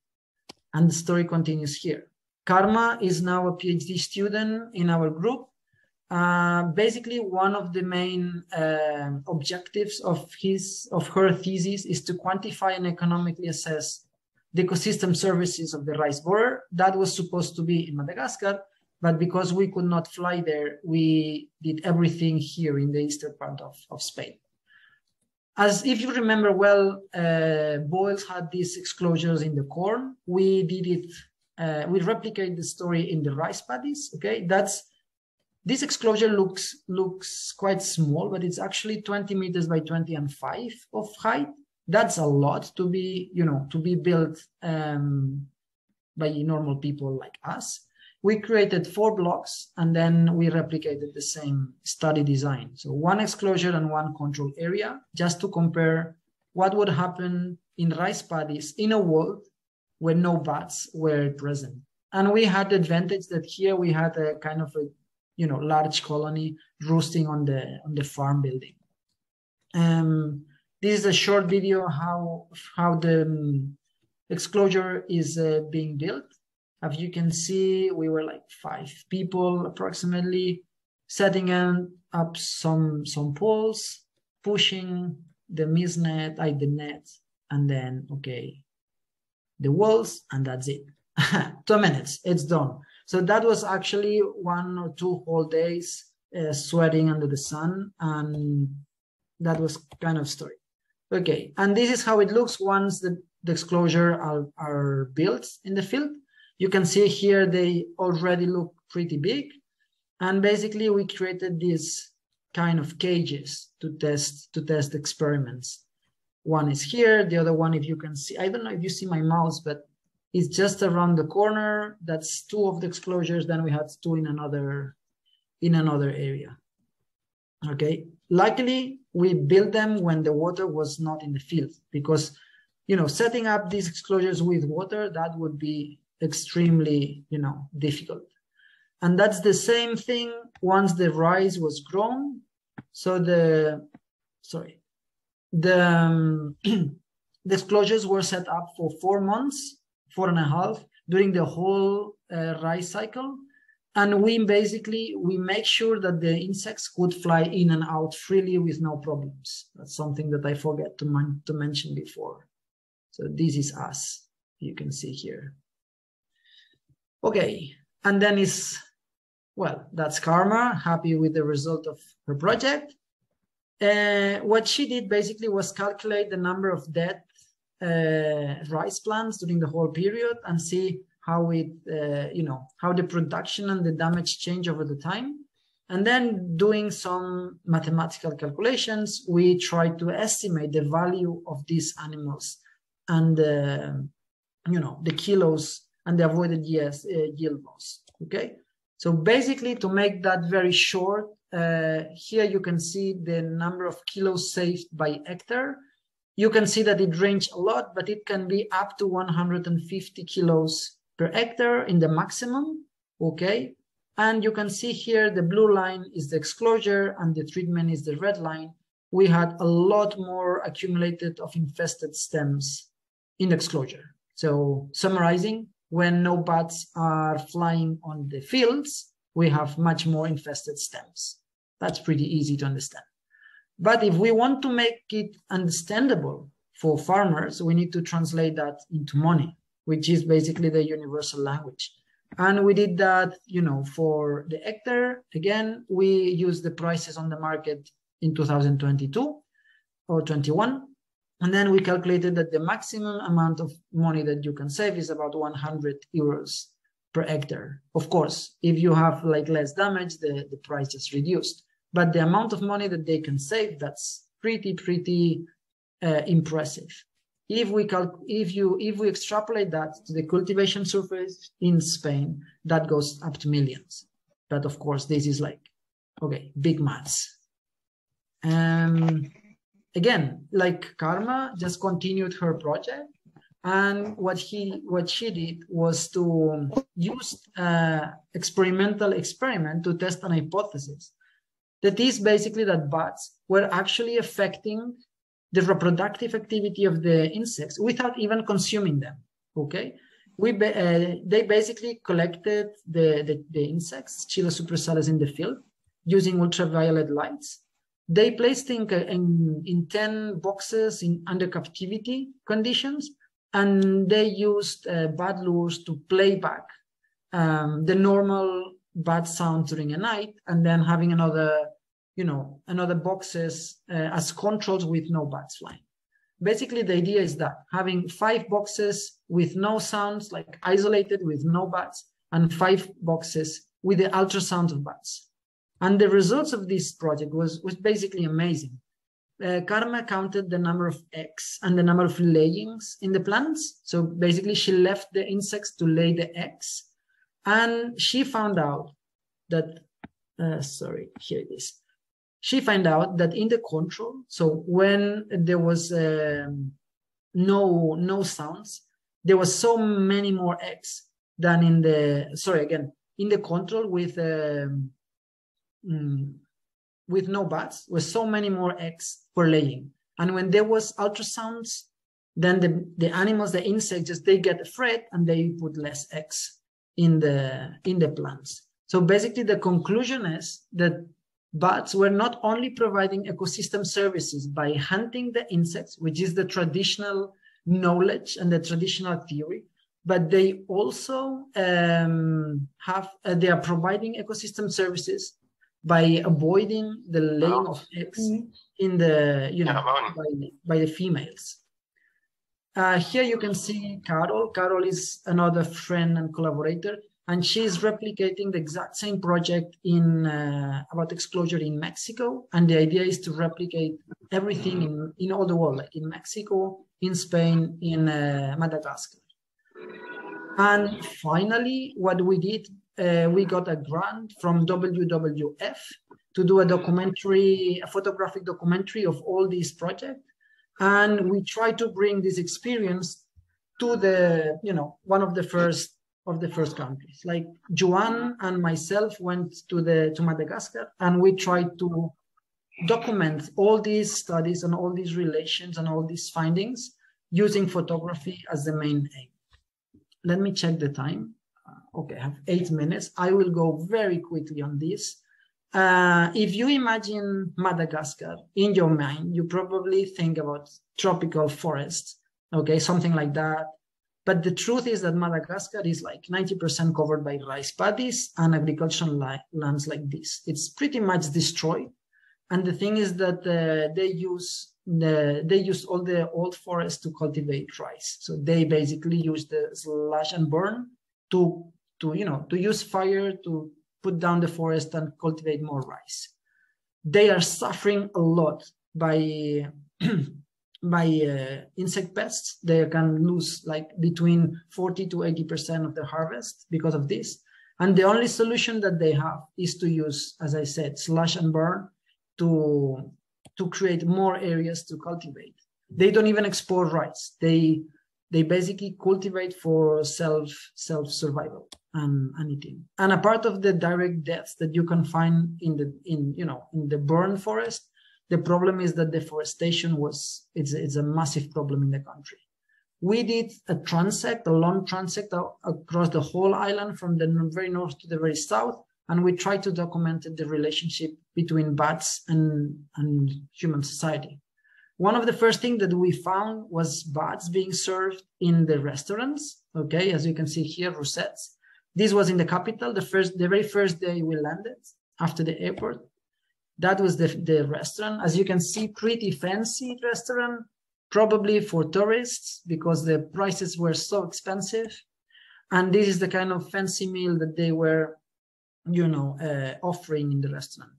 And the story continues here. Karma is now a PhD student in our group. Uh, basically, one of the main uh, objectives of, his, of her thesis is to quantify and economically assess the ecosystem services of the rice borer. That was supposed to be in Madagascar, but because we could not fly there, we did everything here in the eastern part of, of Spain. As if you remember well, uh, Boyles had these exclosures in the corn. We did it, uh, we replicate the story in the rice paddies, okay? That's, this exclosure looks, looks quite small, but it's actually twenty meters by twenty and five of height. That's a lot to be, you know, to be built um, by normal people like us. we created four blocks, and then we replicated the same study design. So one exclosure and one control area, just to compare what would happen in rice paddies in a world where no bats were present. And we had the advantage that here we had a kind of a, you know, large colony roosting on the on the farm building. Um, this is a short video how how the um, exclosure is uh, being built. As you can see, we were like five people approximately setting up some some poles, pushing the mist net, like the net, and then okay, the walls, and that's it. Two minutes, it's done. So that was actually one or two whole days uh, sweating under the sun, and that was kind of story. Okay, and this is how it looks once the, the exclosure are, are built in the field. You can see here they already look pretty big, and basically we created these kind of cages to test to test experiments. One is here, the other one, if you can see, I don't know if you see my mouse, but it's just around the corner. That's two of the exclosures. Then we had two in another, in another area. Okay. Luckily, we built them when the water was not in the field, because, you know, setting up these exclosures with water, that would be extremely, you know, difficult. And that's the same thing once the rice was grown. So the, sorry, the, um, the exclosures were set up for four months. Four and a half during the whole uh, rice cycle, and we basically we make sure that the insects could fly in and out freely with no problems. That's something that I forget to, man to mention before. So this is us, you can see here. Okay, and then is well, that's Karma, happy with the result of her project. Uh, what she did basically was calculate the number of dead Uh, rice plants during the whole period and see how it, uh, you know, how the production and the damage change over the time. And then doing some mathematical calculations, we tried to estimate the value of these animals and, uh, you know, the kilos and the avoided years, uh, yield loss. Okay. So basically to make that very short, uh, here you can see the number of kilos saved by hectare. You can see that it ranges a lot, but it can be up to one hundred fifty kilos per hectare in the maximum, okay? And you can see here the blue line is the exclosure and the treatment is the red line. We had a lot more accumulated of infested stems in the exclosure. So summarizing, when no bats are flying on the fields, we have much more infested stems. That's pretty easy to understand. But if we want to make it understandable for farmers, we need to translate that into money, which is basically the universal language. And we did that, you know, for the hectare. Again, we used the prices on the market in two thousand twenty-two or twenty-one. And then we calculated that the maximum amount of money that you can save is about one hundred euros per hectare. Of course, if you have like less damage, the, the price is reduced. But the amount of money that they can save, that's pretty, pretty uh, impressive. If we calc if you if we extrapolate that to the cultivation surface in Spain, that goes up to millions. But of course, this is like, okay, big maths. Um, again, like Karma just continued her project, and what he what she did was to use uh, experimental experiment to test an hypothesis. That is basically that bats were actually affecting the reproductive activity of the insects without even consuming them, okay? We ba uh, they basically collected the, the, the insects, Chilo suppressalis, in the field using ultraviolet lights. They placed in, in, in ten boxes in under captivity conditions, and they used uh, bat lures to play back um, the normal bat sound during a night, and then having another you know, another boxes uh, as controls with no bats flying. Basically, the idea is that having five boxes with no sounds, like isolated with no bats, and five boxes with the ultrasound of bats. And the results of this project was, was basically amazing. Uh, Karma counted the number of eggs and the number of layings in the plants. So basically, she left the insects to lay the eggs. And she found out that, uh, sorry, here it is. She found out that in the control, so when there was um, no no sounds, there was so many more eggs than in the, sorry, again, in the control with um, mm, with no bats, was so many more eggs for laying. And when there was ultrasounds, then the, the animals, the insects, just they get afraid and they put less eggs in the in the plants. So basically the conclusion is that bats were not only providing ecosystem services by hunting the insects, which is the traditional knowledge and the traditional theory, but they also um, have, uh, they are providing ecosystem services by avoiding the laying oh. of eggs in the, you know, yeah, by, by the females. Uh, here you can see Carol. Carol is another friend and collaborator, and she's replicating the exact same project in uh, about exposure in Mexico. And the idea is to replicate everything in, in all the world, like in Mexico, in Spain, in uh, Madagascar. And finally, what we did, uh, we got a grant from W W F to do a documentary, a photographic documentary of all these projects. And we try to bring this experience to the, you know, one of the first of the first countries. Like Joanne and myself went to the to Madagascar, and we tried to document all these studies and all these relations and all these findings using photography as the main aim. Let me check the time. Uh, okay, I have eight minutes. I will go very quickly on this. Uh, if you imagine Madagascar in your mind, you probably think about tropical forests, okay, something like that. But the truth is that Madagascar is like ninety percent covered by rice paddies and agricultural lands like this. It's pretty much destroyed. And the thing is that uh, they use the, they use all the old forests to cultivate rice. So they basically use the slash and burn to to you know to use fire to put down the forest and cultivate more rice. They are suffering a lot by, by uh, insect pests. They can lose like between forty to eighty percent of the harvest because of this. And the only solution that they have is to use, as I said, slash and burn to, to create more areas to cultivate. They don't even export rice. They, they basically cultivate for self, self-survival. And, and eating. And a part of the direct deaths that you can find in the in you know in the burn forest, the problem is that deforestation was it's it's a massive problem in the country. We did a transect, a long transect across the whole island from the very north to the very south, and we tried to document the relationship between bats and and human society. One of the first things that we found was bats being served in the restaurants. Okay, as you can see here, rosettes. This was in the capital, the first, the very first day we landed after the airport. That was the, the restaurant. As you can see, pretty fancy restaurant, probably for tourists because the prices were so expensive. And this is the kind of fancy meal that they were, you know, uh, offering in the restaurant.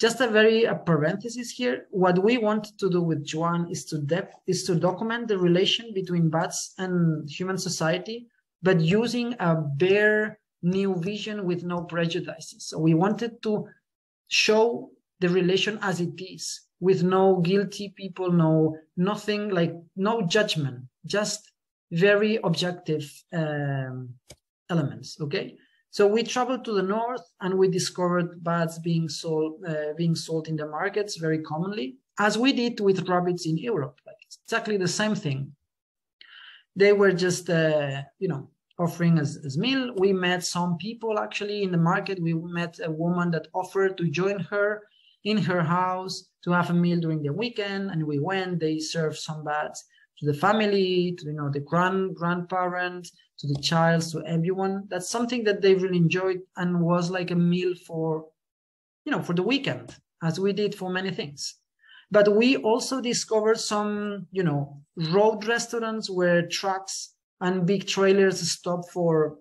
Just a very a parenthesis here. What we wanted to do with Joanne is to depth, is to document the relation between bats and human society, but using a bare new vision with no prejudices. So we wanted to show the relation as it is, with no guilty people, no nothing, like no judgment, just very objective um, elements, okay? So we traveled to the north and we discovered bats being sold, uh, being sold in the markets very commonly, as we did with rabbits in Europe, like exactly the same thing. They were just, uh, you know, offering as, as meal. We met some people actually in the market. We met a woman that offered to join her in her house to have a meal during the weekend. And we went, they served some bats to the family, to, you know, the grand grandparents, to the child, to everyone. That's something that they really enjoyed and was like a meal for, you know, for the weekend, as we did for many things. But we also discovered some, you know, road restaurants where trucks and big trailers stop for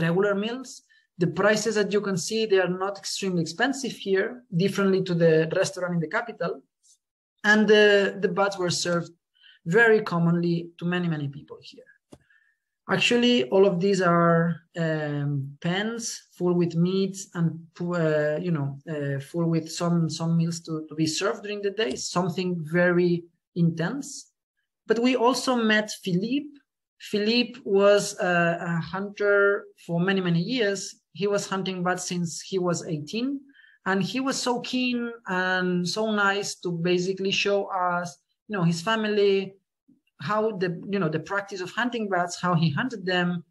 regular meals. The prices that you can see, they are not extremely expensive here, differently to the restaurant in the capital. And the, the bats were served very commonly to many, many people here. Actually, all of these are um, pans full with meats and, uh, you know, uh, full with some, some meals to, to be served during the day, something very intense. But we also met Philippe. Philippe was a, a hunter for many, many years. He was hunting bats since he was eighteen. And he was so keen and so nice to basically show us, you know, his family, how the, you know, the practice of hunting bats, how he hunted them.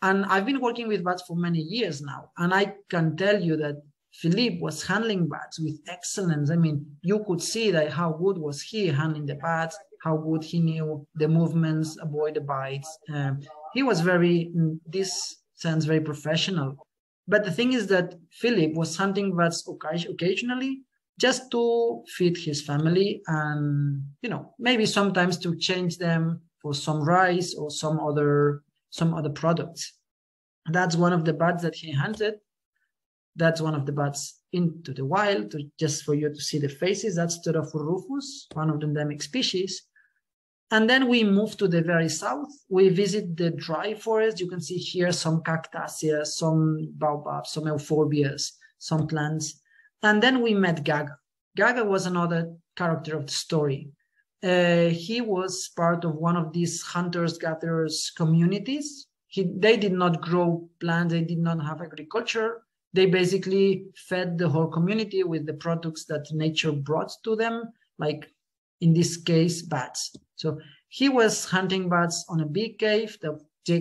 And I've been working with bats for many years now. And I can tell you that Philippe was handling bats with excellence. I mean, you could see that how good was he handling the bats, how good he knew the movements, avoid the bites. Um, he was very, in this sense, very professional. But the thing is that Philippe was hunting bats occasionally, just to feed his family and, you know, maybe sometimes to change them for some rice or some other, some other products. That's one of the bats that he hunted. That's one of the bats into the wild, to, just for you to see the faces. That's Pterophore rufus, one of the endemic species. And then we move to the very south. We visit the dry forest. You can see here some cactaceas, some baobabs, some euphorbias, some plants. And then we met Gaga. Gaga was another character of the story. Uh, he was part of one of these hunters-gatherers communities. He, they did not grow plants. They did not have agriculture. They basically fed the whole community with the products that nature brought to them, like in this case, bats. So he was hunting bats on a big cave, the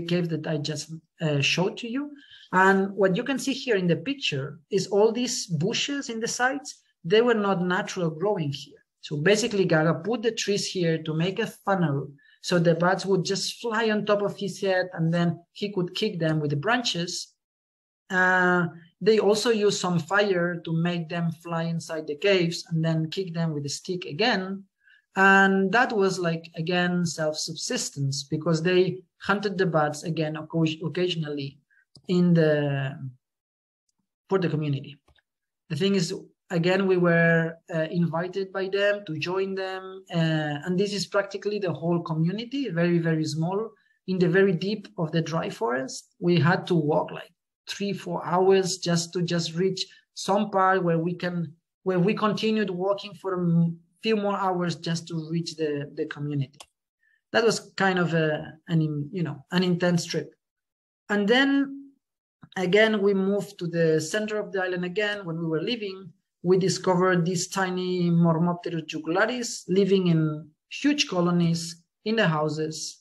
cave that I just uh, showed to you. And what you can see here in the picture is all these bushes in the sides. They were not natural growing here. So basically Gaga put the trees here to make a funnel. So the bats would just fly on top of his head and then he could kick them with the branches. Uh, they also used some fire to make them fly inside the caves and then kick them with a stick again. And that was like, again, self-subsistence because they hunted the bats again occasionally in the for the community. The thing is, again, we were uh, invited by them to join them, uh, and this is practically the whole community, very very small, in the very deep of the dry forest. We had to walk like three four hours just to just reach some part where we can where we continued walking for a few more hours just to reach the the community. That was kind of a an you know an intense trip, and then. Again, we moved to the center of the island again. When we were leaving, we discovered these tiny Mormopterus jugularis living in huge colonies in the houses.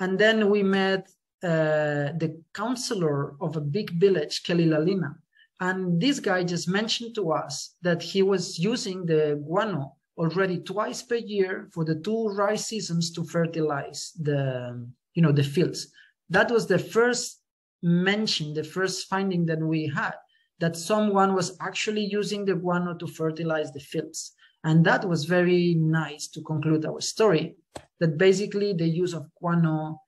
And then we met uh, the counselor of a big village, Kelilalina. And this guy just mentioned to us that he was using the guano already twice per year for the two rice seasons to fertilize the, you know, the fields. That was the first mentioned the first finding that we had, that someone was actually using the guano to fertilize the fields. And that was very nice to conclude our story, that basically the use of guano,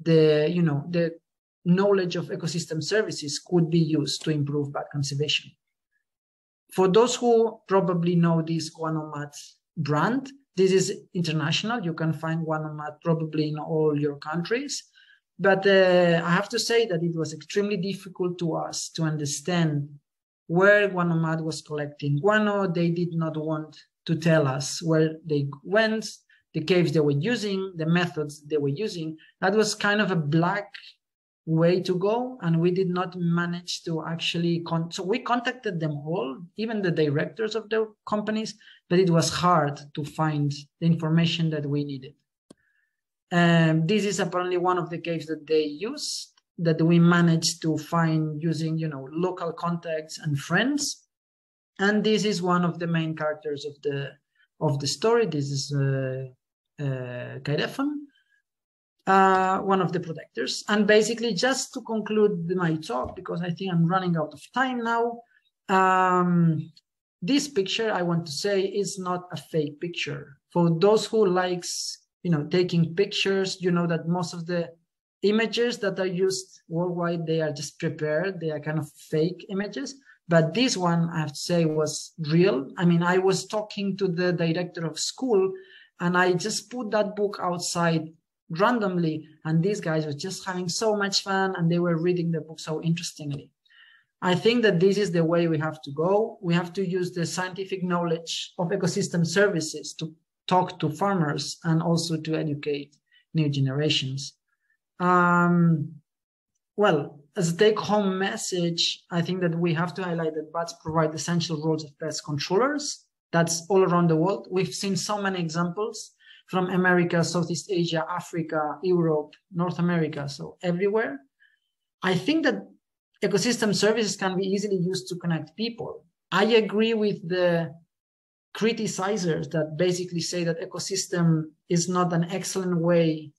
the, you know, the knowledge of ecosystem services could be used to improve bat conservation. For those who probably know this Guanomat brand, this is international. You can find Guanomat probably in all your countries. But uh, I have to say that it was extremely difficult to us to understand where Guanomat was collecting guano. They did not want to tell us where they went, the caves they were using, the methods they were using. That was kind of a black way to go, and we did not manage to actually... Con so we contacted them all, even the directors of the companies, but it was hard to find the information that we needed. Um, this is apparently one of the caves that they used, that we managed to find using, you know, local contacts and friends. And this is one of the main characters of the of the story. This is uh, uh, Kairefan, uh, one of the protectors. And basically, just to conclude my talk, because I think I'm running out of time now, um, this picture, I want to say, is not a fake picture. For those who likes... you know, taking pictures, you know that most of the images that are used worldwide, they are just prepared. They are kind of fake images. But this one, I have to say, was real. I mean, I was talking to the director of school, and I just put that book outside randomly. And these guys were just having so much fun and they were reading the book so interestingly. I think that this is the way we have to go. We have to use the scientific knowledge of ecosystem services to talk to farmers and also to educate new generations. Um, well, as a take-home message, I think that we have to highlight that bats provide essential roles of pest controllers. That's all around the world. We've seen so many examples from America, Southeast Asia, Africa, Europe, North America, so everywhere. I think that ecosystem services can be easily used to connect people. I agree with the criticizers that basically say that ecosystem is not an excellent way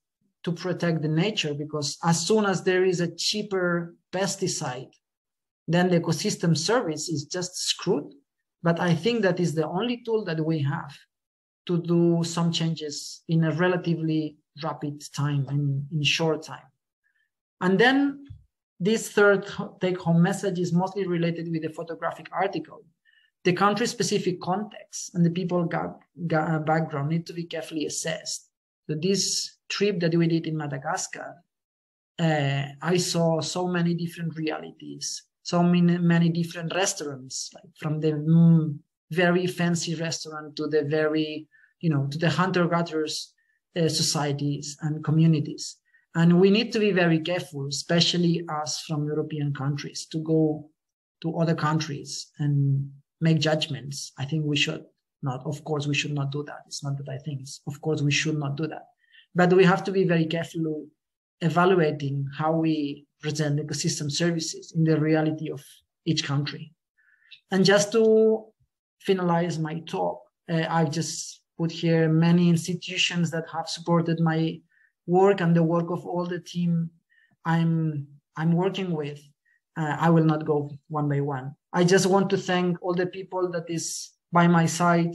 to protect the nature, because as soon as there is a cheaper pesticide, then the ecosystem service is just screwed. But I think that is the only tool that we have to do some changes in a relatively rapid time and in short time. And then this third take-home message is mostly related with the photographic article. The country-specific context and the people background need to be carefully assessed. So this trip that we did in Madagascar, uh, I saw so many different realities, so many, many different restaurants, like from the mm, very fancy restaurant to the very, you know, to the hunter-gatherers uh, societies and communities. And we need to be very careful, especially us from European countries, to go to other countries and make judgments. I think we should not, of course, we should not do that. It's not that I think, it's, of course, we should not do that. But we have to be very careful evaluating how we present ecosystem services in the reality of each country. And just to finalize my talk, uh, I've just put here many institutions that have supported my work and the work of all the team I'm I'm working with. Uh, I will not go one by one. I just want to thank all the people that is by my side,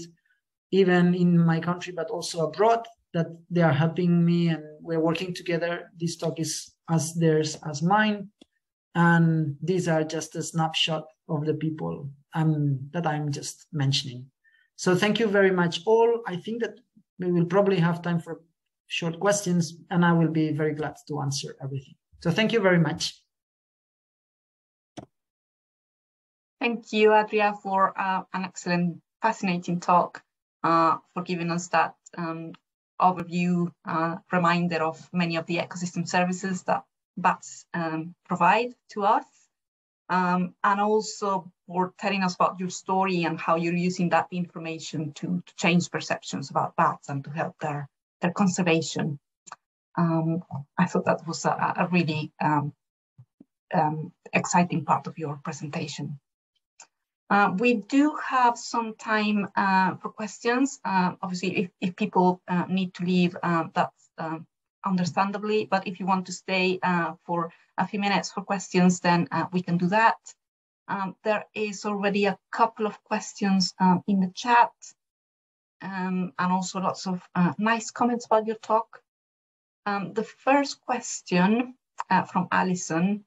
even in my country, but also abroad, that they are helping me and we're working together. This talk is as theirs as mine. And these are just a snapshot of the people um, that I'm just mentioning. So thank you very much all. I think that we will probably have time for short questions, and I will be very glad to answer everything. So thank you very much. Thank you, Adria, for uh, an excellent, fascinating talk, uh, for giving us that um, overview, uh, reminder of many of the ecosystem services that bats um, provide to us, um, and also for telling us about your story and how you're using that information to, to change perceptions about bats and to help their, their conservation. Um, I thought that was a, a really um, um, exciting part of your presentation. Uh, we do have some time uh, for questions. Uh, obviously, if, if people uh, need to leave, uh, that's uh, understandably. But if you want to stay uh, for a few minutes for questions, then uh, we can do that. Um, there is already a couple of questions um, in the chat, um, and also lots of uh, nice comments about your talk. Um, the first question uh, from Alison.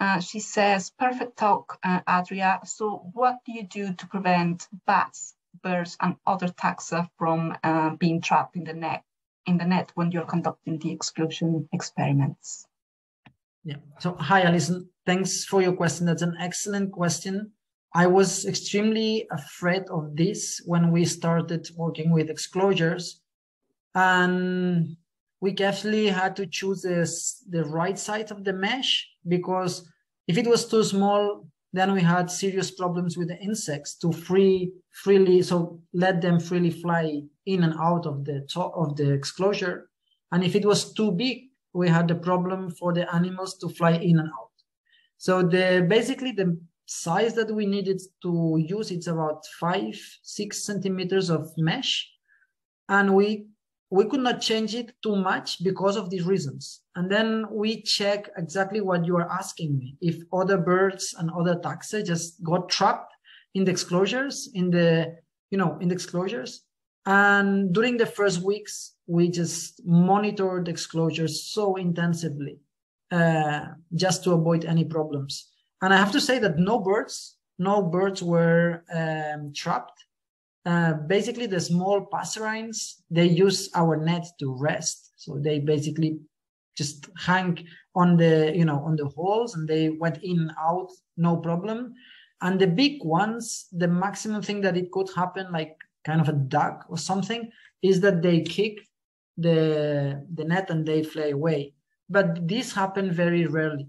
Uh, she says, perfect talk, uh, Adria. So what do you do to prevent bats, birds and other taxa from uh, being trapped in the net in the net when you're conducting the exclusion experiments? Yeah. So hi, Alison. Thanks for your question. That's an excellent question. I was extremely afraid of this when we started working with exclosures. And we carefully had to choose this, the right size of the mesh, because if it was too small, then we had serious problems with the insects to free freely, so let them freely fly in and out of the top of the exclosure. And if it was too big, we had the problem for the animals to fly in and out. So the basically the size that we needed to use, it's about five, six centimeters of mesh, and we We could not change it too much because of these reasons. And then we check exactly what you are asking me. If other birds and other taxa just got trapped in the exclosures, in the, you know, in the exclosures. And during the first weeks, we just monitored the exclosures so intensively uh, just to avoid any problems. And I have to say that no birds, no birds were um, trapped. Uh, basically, the small passerines, they use our net to rest. So they basically just hang on the, you know, on the holes, and they went in, out, no problem. And the big ones, the maximum thing that it could happen, like kind of a duck or something, is that they kick the, the net and they fly away. But this happened very rarely.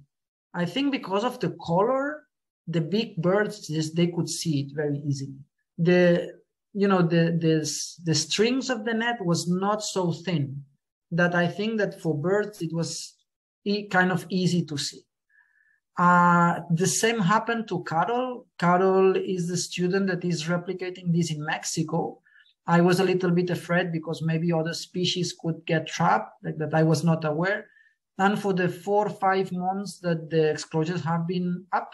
I think because of the color, the big birds, just, they could see it very easily. The, you know, the, the, the strings of the net was not so thin that I think that for birds, it was e kind of easy to see. Uh, the same happened to Carol. Carol is the student that is replicating this in Mexico. I was a little bit afraid because maybe other species could get trapped, like that I was not aware. And for the four or five months that the exposures have been up,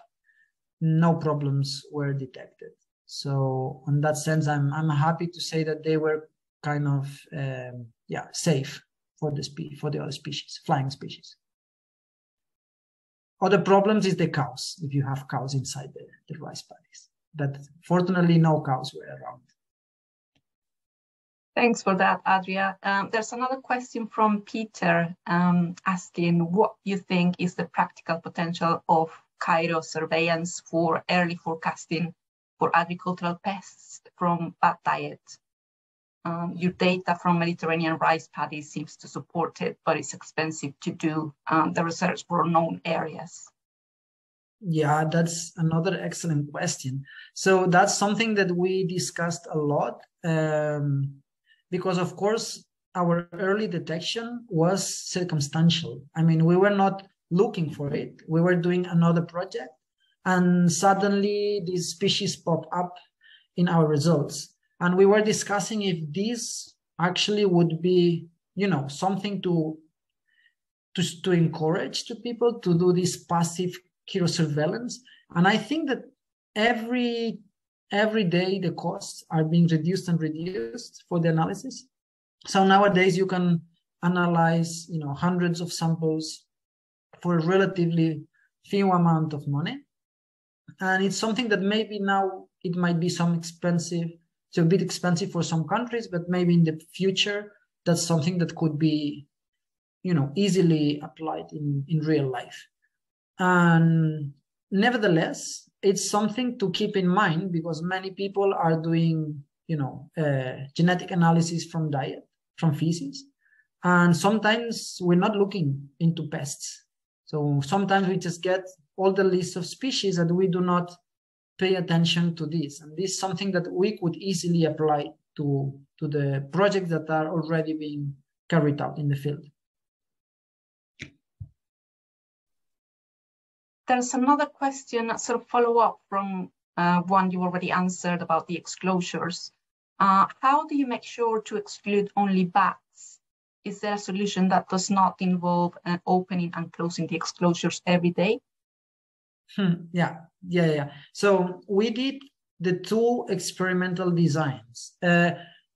no problems were detected. So in that sense, I'm, I'm happy to say that they were kind of, um, yeah, safe for the, spe for the other species, flying species. Other problems is the cows, if you have cows inside the, the rice paddies. But fortunately, no cows were around. Thanks for that, Adria. Um, there's another question from Peter um, asking what you think is the practical potential of cryosurveillance for early forecasting for agricultural pests from bad diet. Um, your data from Mediterranean rice paddies seems to support it, but it's expensive to do um, the research for known areas. Yeah, that's another excellent question. So that's something that we discussed a lot um, because, of course, our early detection was circumstantial. I mean, we were not looking for it. We were doing another project, and suddenly these species pop up in our results. And we were discussing if this actually would be, you know, something to, to, to encourage to people to do this passive cryosurveillance. And I think that every, every day the costs are being reduced and reduced for the analysis. So nowadays you can analyze, you know, hundreds of samples for a relatively few amount of money. And it's something that maybe now it might be some expensive, it's a bit expensive for some countries, but maybe in the future, that's something that could be, you know, easily applied in, in real life. And nevertheless, it's something to keep in mind because many people are doing, you know, uh, genetic analysis from diet, from feces. And sometimes we're not looking into pests. So sometimes we just get all the list of species that we do not pay attention to this. And this is something that we could easily apply to, to the projects that are already being carried out in the field. There's another question, sort of follow up from uh, one you already answered about the exclosures. Uh, how do you make sure to exclude only bats? Is there a solution that does not involve uh, opening and closing the exclosures every day? Hmm, yeah, yeah, yeah. So we did the two experimental designs. Uh,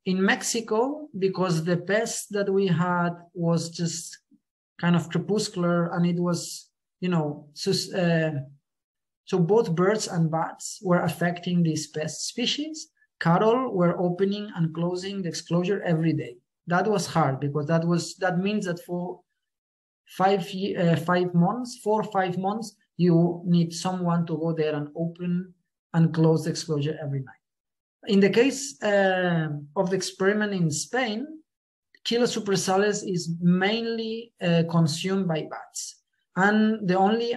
in Mexico, because the pest that we had was just kind of crepuscular, and it was, you know, so, uh, so both birds and bats were affecting these pest species. Carol were opening and closing the exclosure every day. That was hard because that was, that means that for five, uh, five months, four or five months, you need someone to go there and open and close the exposure every night. In the case uh, of the experiment in Spain, Chilo suppressalis is mainly uh, consumed by bats. And the only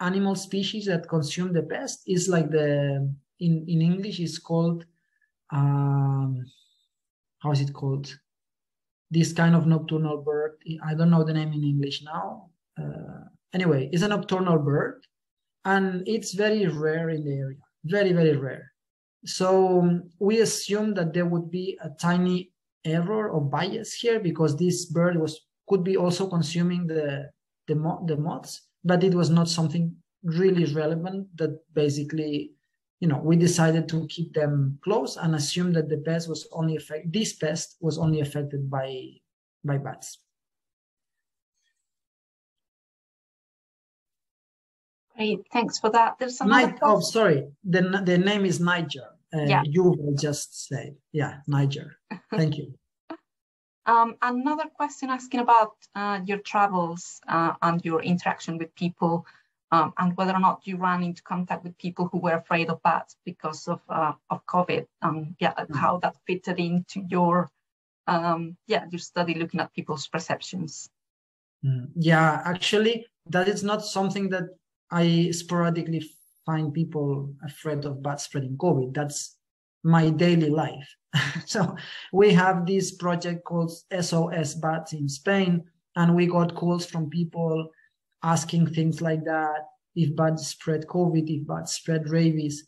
animal species that consume the pest is like the, in, in English, is called, um, how is it called? This kind of nocturnal bird. I don't know the name in English now. Uh, Anyway, it's a nocturnal bird, and it's very rare in the area, very, very rare. So we assume that there would be a tiny error or bias here because this bird was could be also consuming the, the, the moths, but it was not something really relevant that basically, you know, we decided to keep them close and assume that the pest was only affected, this pest was only affected by, by bats. Great, thanks for that. There's another. Oh, sorry. The the name is Niger. Uh, yeah. You will just say, yeah, Niger. Thank you. Um, another question asking about uh, your travels uh, and your interaction with people, um, and whether or not you ran into contact with people who were afraid of bats because of uh, of COVID, um, yeah, mm-hmm. how that fitted into your um, yeah your study, looking at people's perceptions. Yeah, actually, that is not something that I sporadically find people afraid of bats spreading COVID. That's my daily life. So we have this project called S O S Bats in Spain, and we got calls from people asking things like that, if bats spread COVID, if bats spread rabies.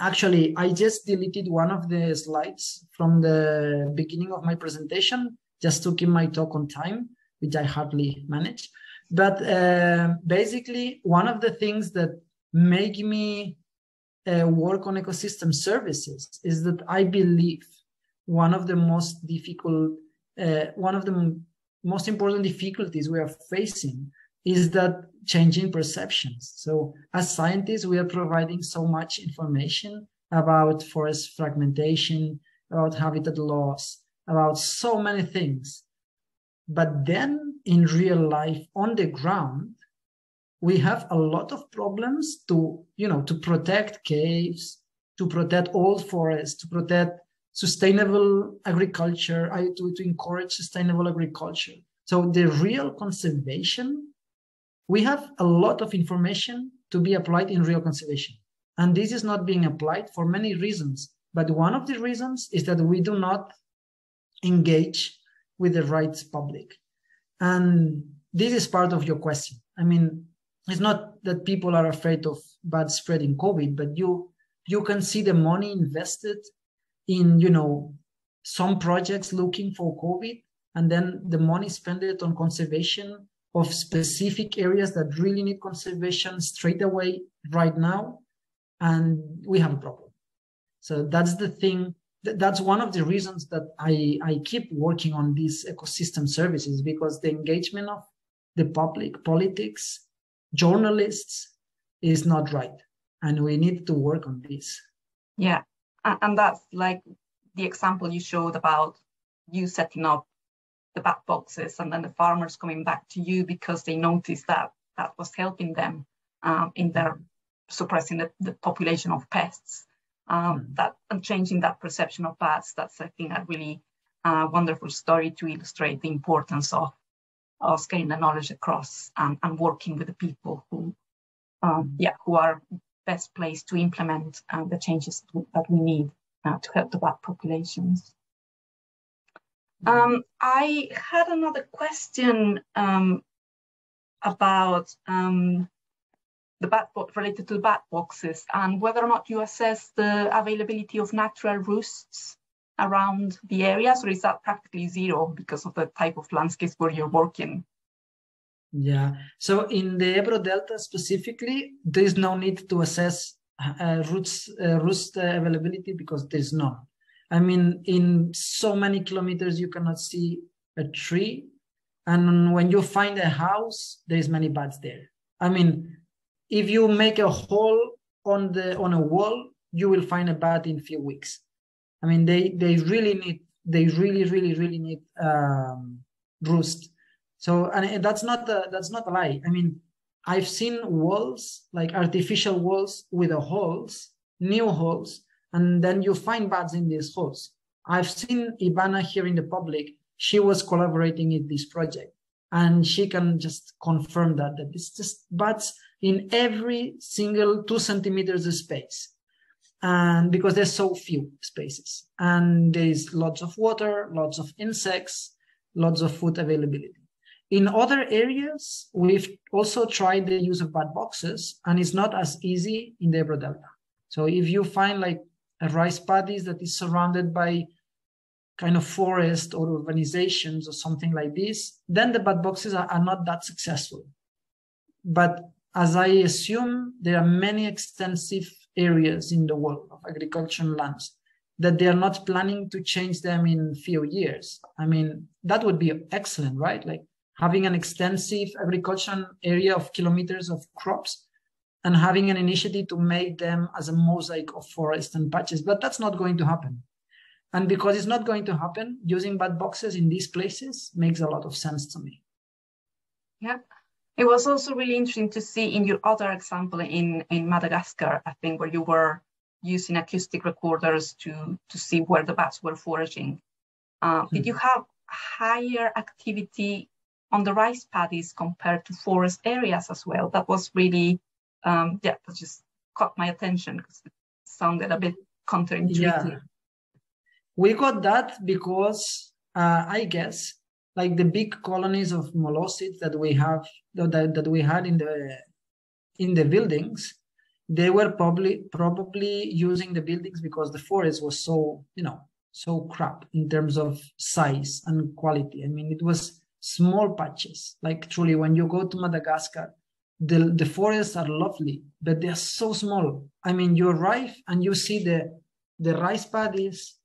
Actually, I just deleted one of the slides from the beginning of my presentation, just to keep my talk on time, which I hardly managed. But uh, basically, one of the things that make me Uh, work on ecosystem services is that I believe one of the most difficult, uh, one of the most important difficulties we are facing is that changing perceptions. So as scientists, we are providing so much information about forest fragmentation, about habitat loss, about so many things. But then in real life, on the ground, we have a lot of problems to, you know, to protect caves, to protect old forests, to protect sustainable agriculture, to, to encourage sustainable agriculture. So the real conservation, we have a lot of information to be applied in real conservation. And this is not being applied for many reasons. But one of the reasons is that we do not engage with the right public. And this is part of your question. I mean, it's not that people are afraid of bats spreading COVID, but you you can see the money invested in, you know, some projects looking for COVID, and then the money spent on conservation of specific areas that really need conservation straight away right now, and we have a problem. So that's the thing. That's one of the reasons that I, I keep working on these ecosystem services, because the engagement of the public, politics, journalists is not right, and we need to work on this. Yeah, and that's like the example you showed about you setting up the bat boxes and then the farmers coming back to you because they noticed that that was helping them um, in their suppressing the, the population of pests, um, mm. that and changing that perception of bats. That's, I think, a really uh, wonderful story to illustrate the importance of of getting the knowledge across and, and working with the people who, um, yeah, who are best placed to implement uh, the changes that we need uh, to help the bat populations. Um, I had another question um, about um, the bat related to the bat boxes and whether or not you assess the availability of natural roosts around the areas, or is that practically zero because of the type of landscapes where you're working? Yeah, so in the Ebro Delta specifically, there is no need to assess uh, roots, uh, roost uh, availability because there's none. I mean, in so many kilometers, you cannot see a tree. And when you find a house, there's many bats there. I mean, if you make a hole on, the, on a wall, you will find a bat in a few weeks. I mean, they, they really need, they really, really, really need um, roost. So, and that's not, a, that's not a lie. I mean, I've seen walls, like artificial walls with a holes, new holes, and then you find bats in these holes. I've seen Ivana here in the public. She was collaborating in this project, and she can just confirm that, that it's just bats in every single two centimeters of space. And because there's so few spaces, and there's lots of water, lots of insects, lots of food availability. In other areas, we've also tried the use of bat boxes, and it's not as easy in the Ebro Delta. So if you find like a rice paddies that is surrounded by kind of forest or urbanizations or something like this, then the bat boxes are, are not that successful. But as I assume, there are many extensive areas in the world of agricultural lands that they are not planning to change them in few years. I mean, that would be excellent, right? Like having an extensive agricultural area of kilometers of crops and having an initiative to make them as a mosaic of forest and patches, but that's not going to happen. And because it's not going to happen, using bat boxes in these places makes a lot of sense to me. Yeah. It was also really interesting to see in your other example in, in Madagascar, I think, where you were using acoustic recorders to, to see where the bats were foraging. Uh, mm-hmm. Did you have higher activity on the rice paddies compared to forest areas as well? That was really, um, yeah, that just caught my attention because it sounded a bit counterintuitive. Yeah. We got that because, uh, I guess, like the big colonies of molosids that we have, that, that we had in the in the buildings, they were probably probably using the buildings because the forest was so, you know, so crap in terms of size and quality. I mean, it was small patches. Like truly, when you go to Madagascar, the, the forests are lovely, but they're so small. I mean, you arrive and you see the the rice paddies,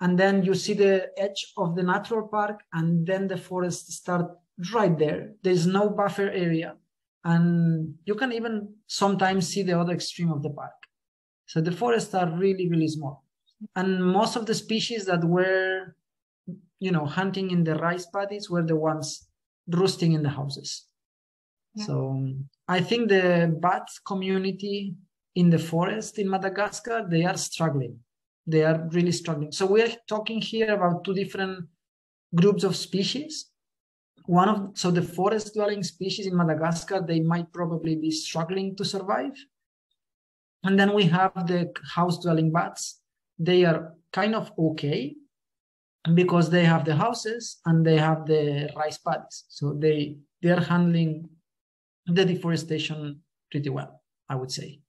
and then you see the edge of the natural park, and then the forests start right there. There's no buffer area. And you can even sometimes see the other extreme of the park. So the forests are really, really small. And most of the species that were, you know, hunting in the rice paddies were the ones roosting in the houses. Yeah. So I think the bat community in the forest in Madagascar, they are struggling. They are really struggling. So we are talking here about two different groups of species. One of so the forest dwelling species in Madagascar, they might probably be struggling to survive. And then we have the house dwelling bats. They are kind of okay because they have the houses and they have the rice paddies. So they, they are handling the deforestation pretty well, I would say.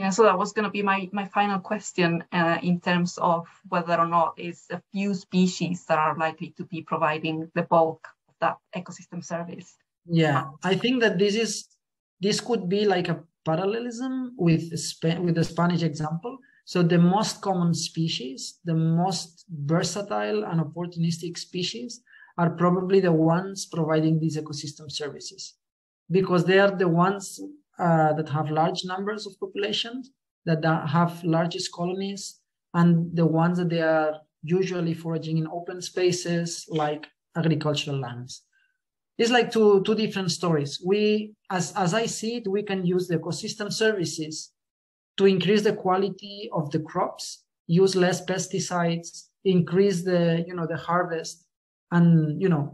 Yeah, so that was going to be my, my final question uh, in terms of whether or not it's a few species that are likely to be providing the bulk of that ecosystem service. Yeah, I think that this is this could be like a parallelism with Spain, with the Spanish example. So the most common species, the most versatile and opportunistic species are probably the ones providing these ecosystem services because they are the ones Uh, that have large numbers of populations, that, that have largest colonies, and the ones that they are usually foraging in open spaces like agricultural lands. It's like two, two different stories. We, as, as I see it, we can use the ecosystem services to increase the quality of the crops, use less pesticides, increase the, you know, the harvest, and, you know,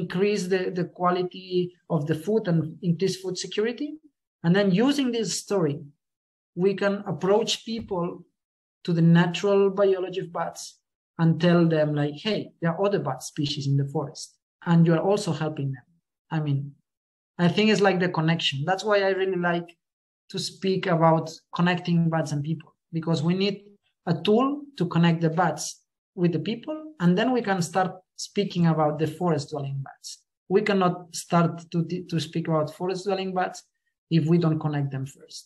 increase the, the quality of the food and increase food security. And then using this story, we can approach people to the natural biology of bats and tell them like, hey, there are other bat species in the forest and you are also helping them. I mean, I think it's like the connection. That's why I really like to speak about connecting bats and people, because we need a tool to connect the bats with the people. And then we can start speaking about the forest dwelling bats. We cannot start to, to speak about forest dwelling bats if we don't connect them first.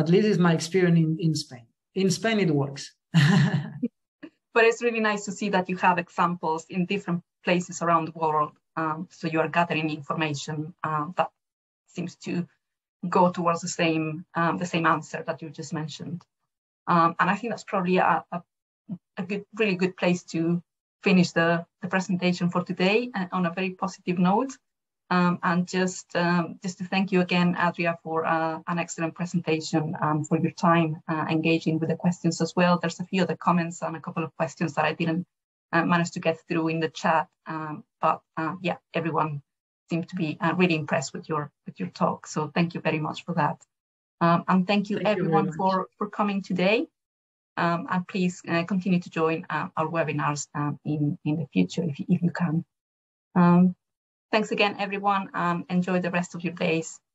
At least it's my experience in, in Spain. In Spain, it works. But it's really nice to see that you have examples in different places around the world. Um, so you are gathering information uh, that seems to go towards the same, um, the same answer that you just mentioned. Um, and I think that's probably a, a, a good, really good place to finish the, the presentation for today uh, on a very positive note. Um, and just um, just to thank you again, Adria, for uh, an excellent presentation, um, for your time uh, engaging with the questions as well. There's a few other comments and a couple of questions that I didn't uh, manage to get through in the chat. Um, but uh, yeah, everyone seemed to be uh, really impressed with your with your talk. So thank you very much for that. Um, and thank you thank everyone you for, for coming today. Um, and please uh, continue to join uh, our webinars um, in, in the future if you, if you can. Um, Thanks again, everyone. Um, enjoy the rest of your days.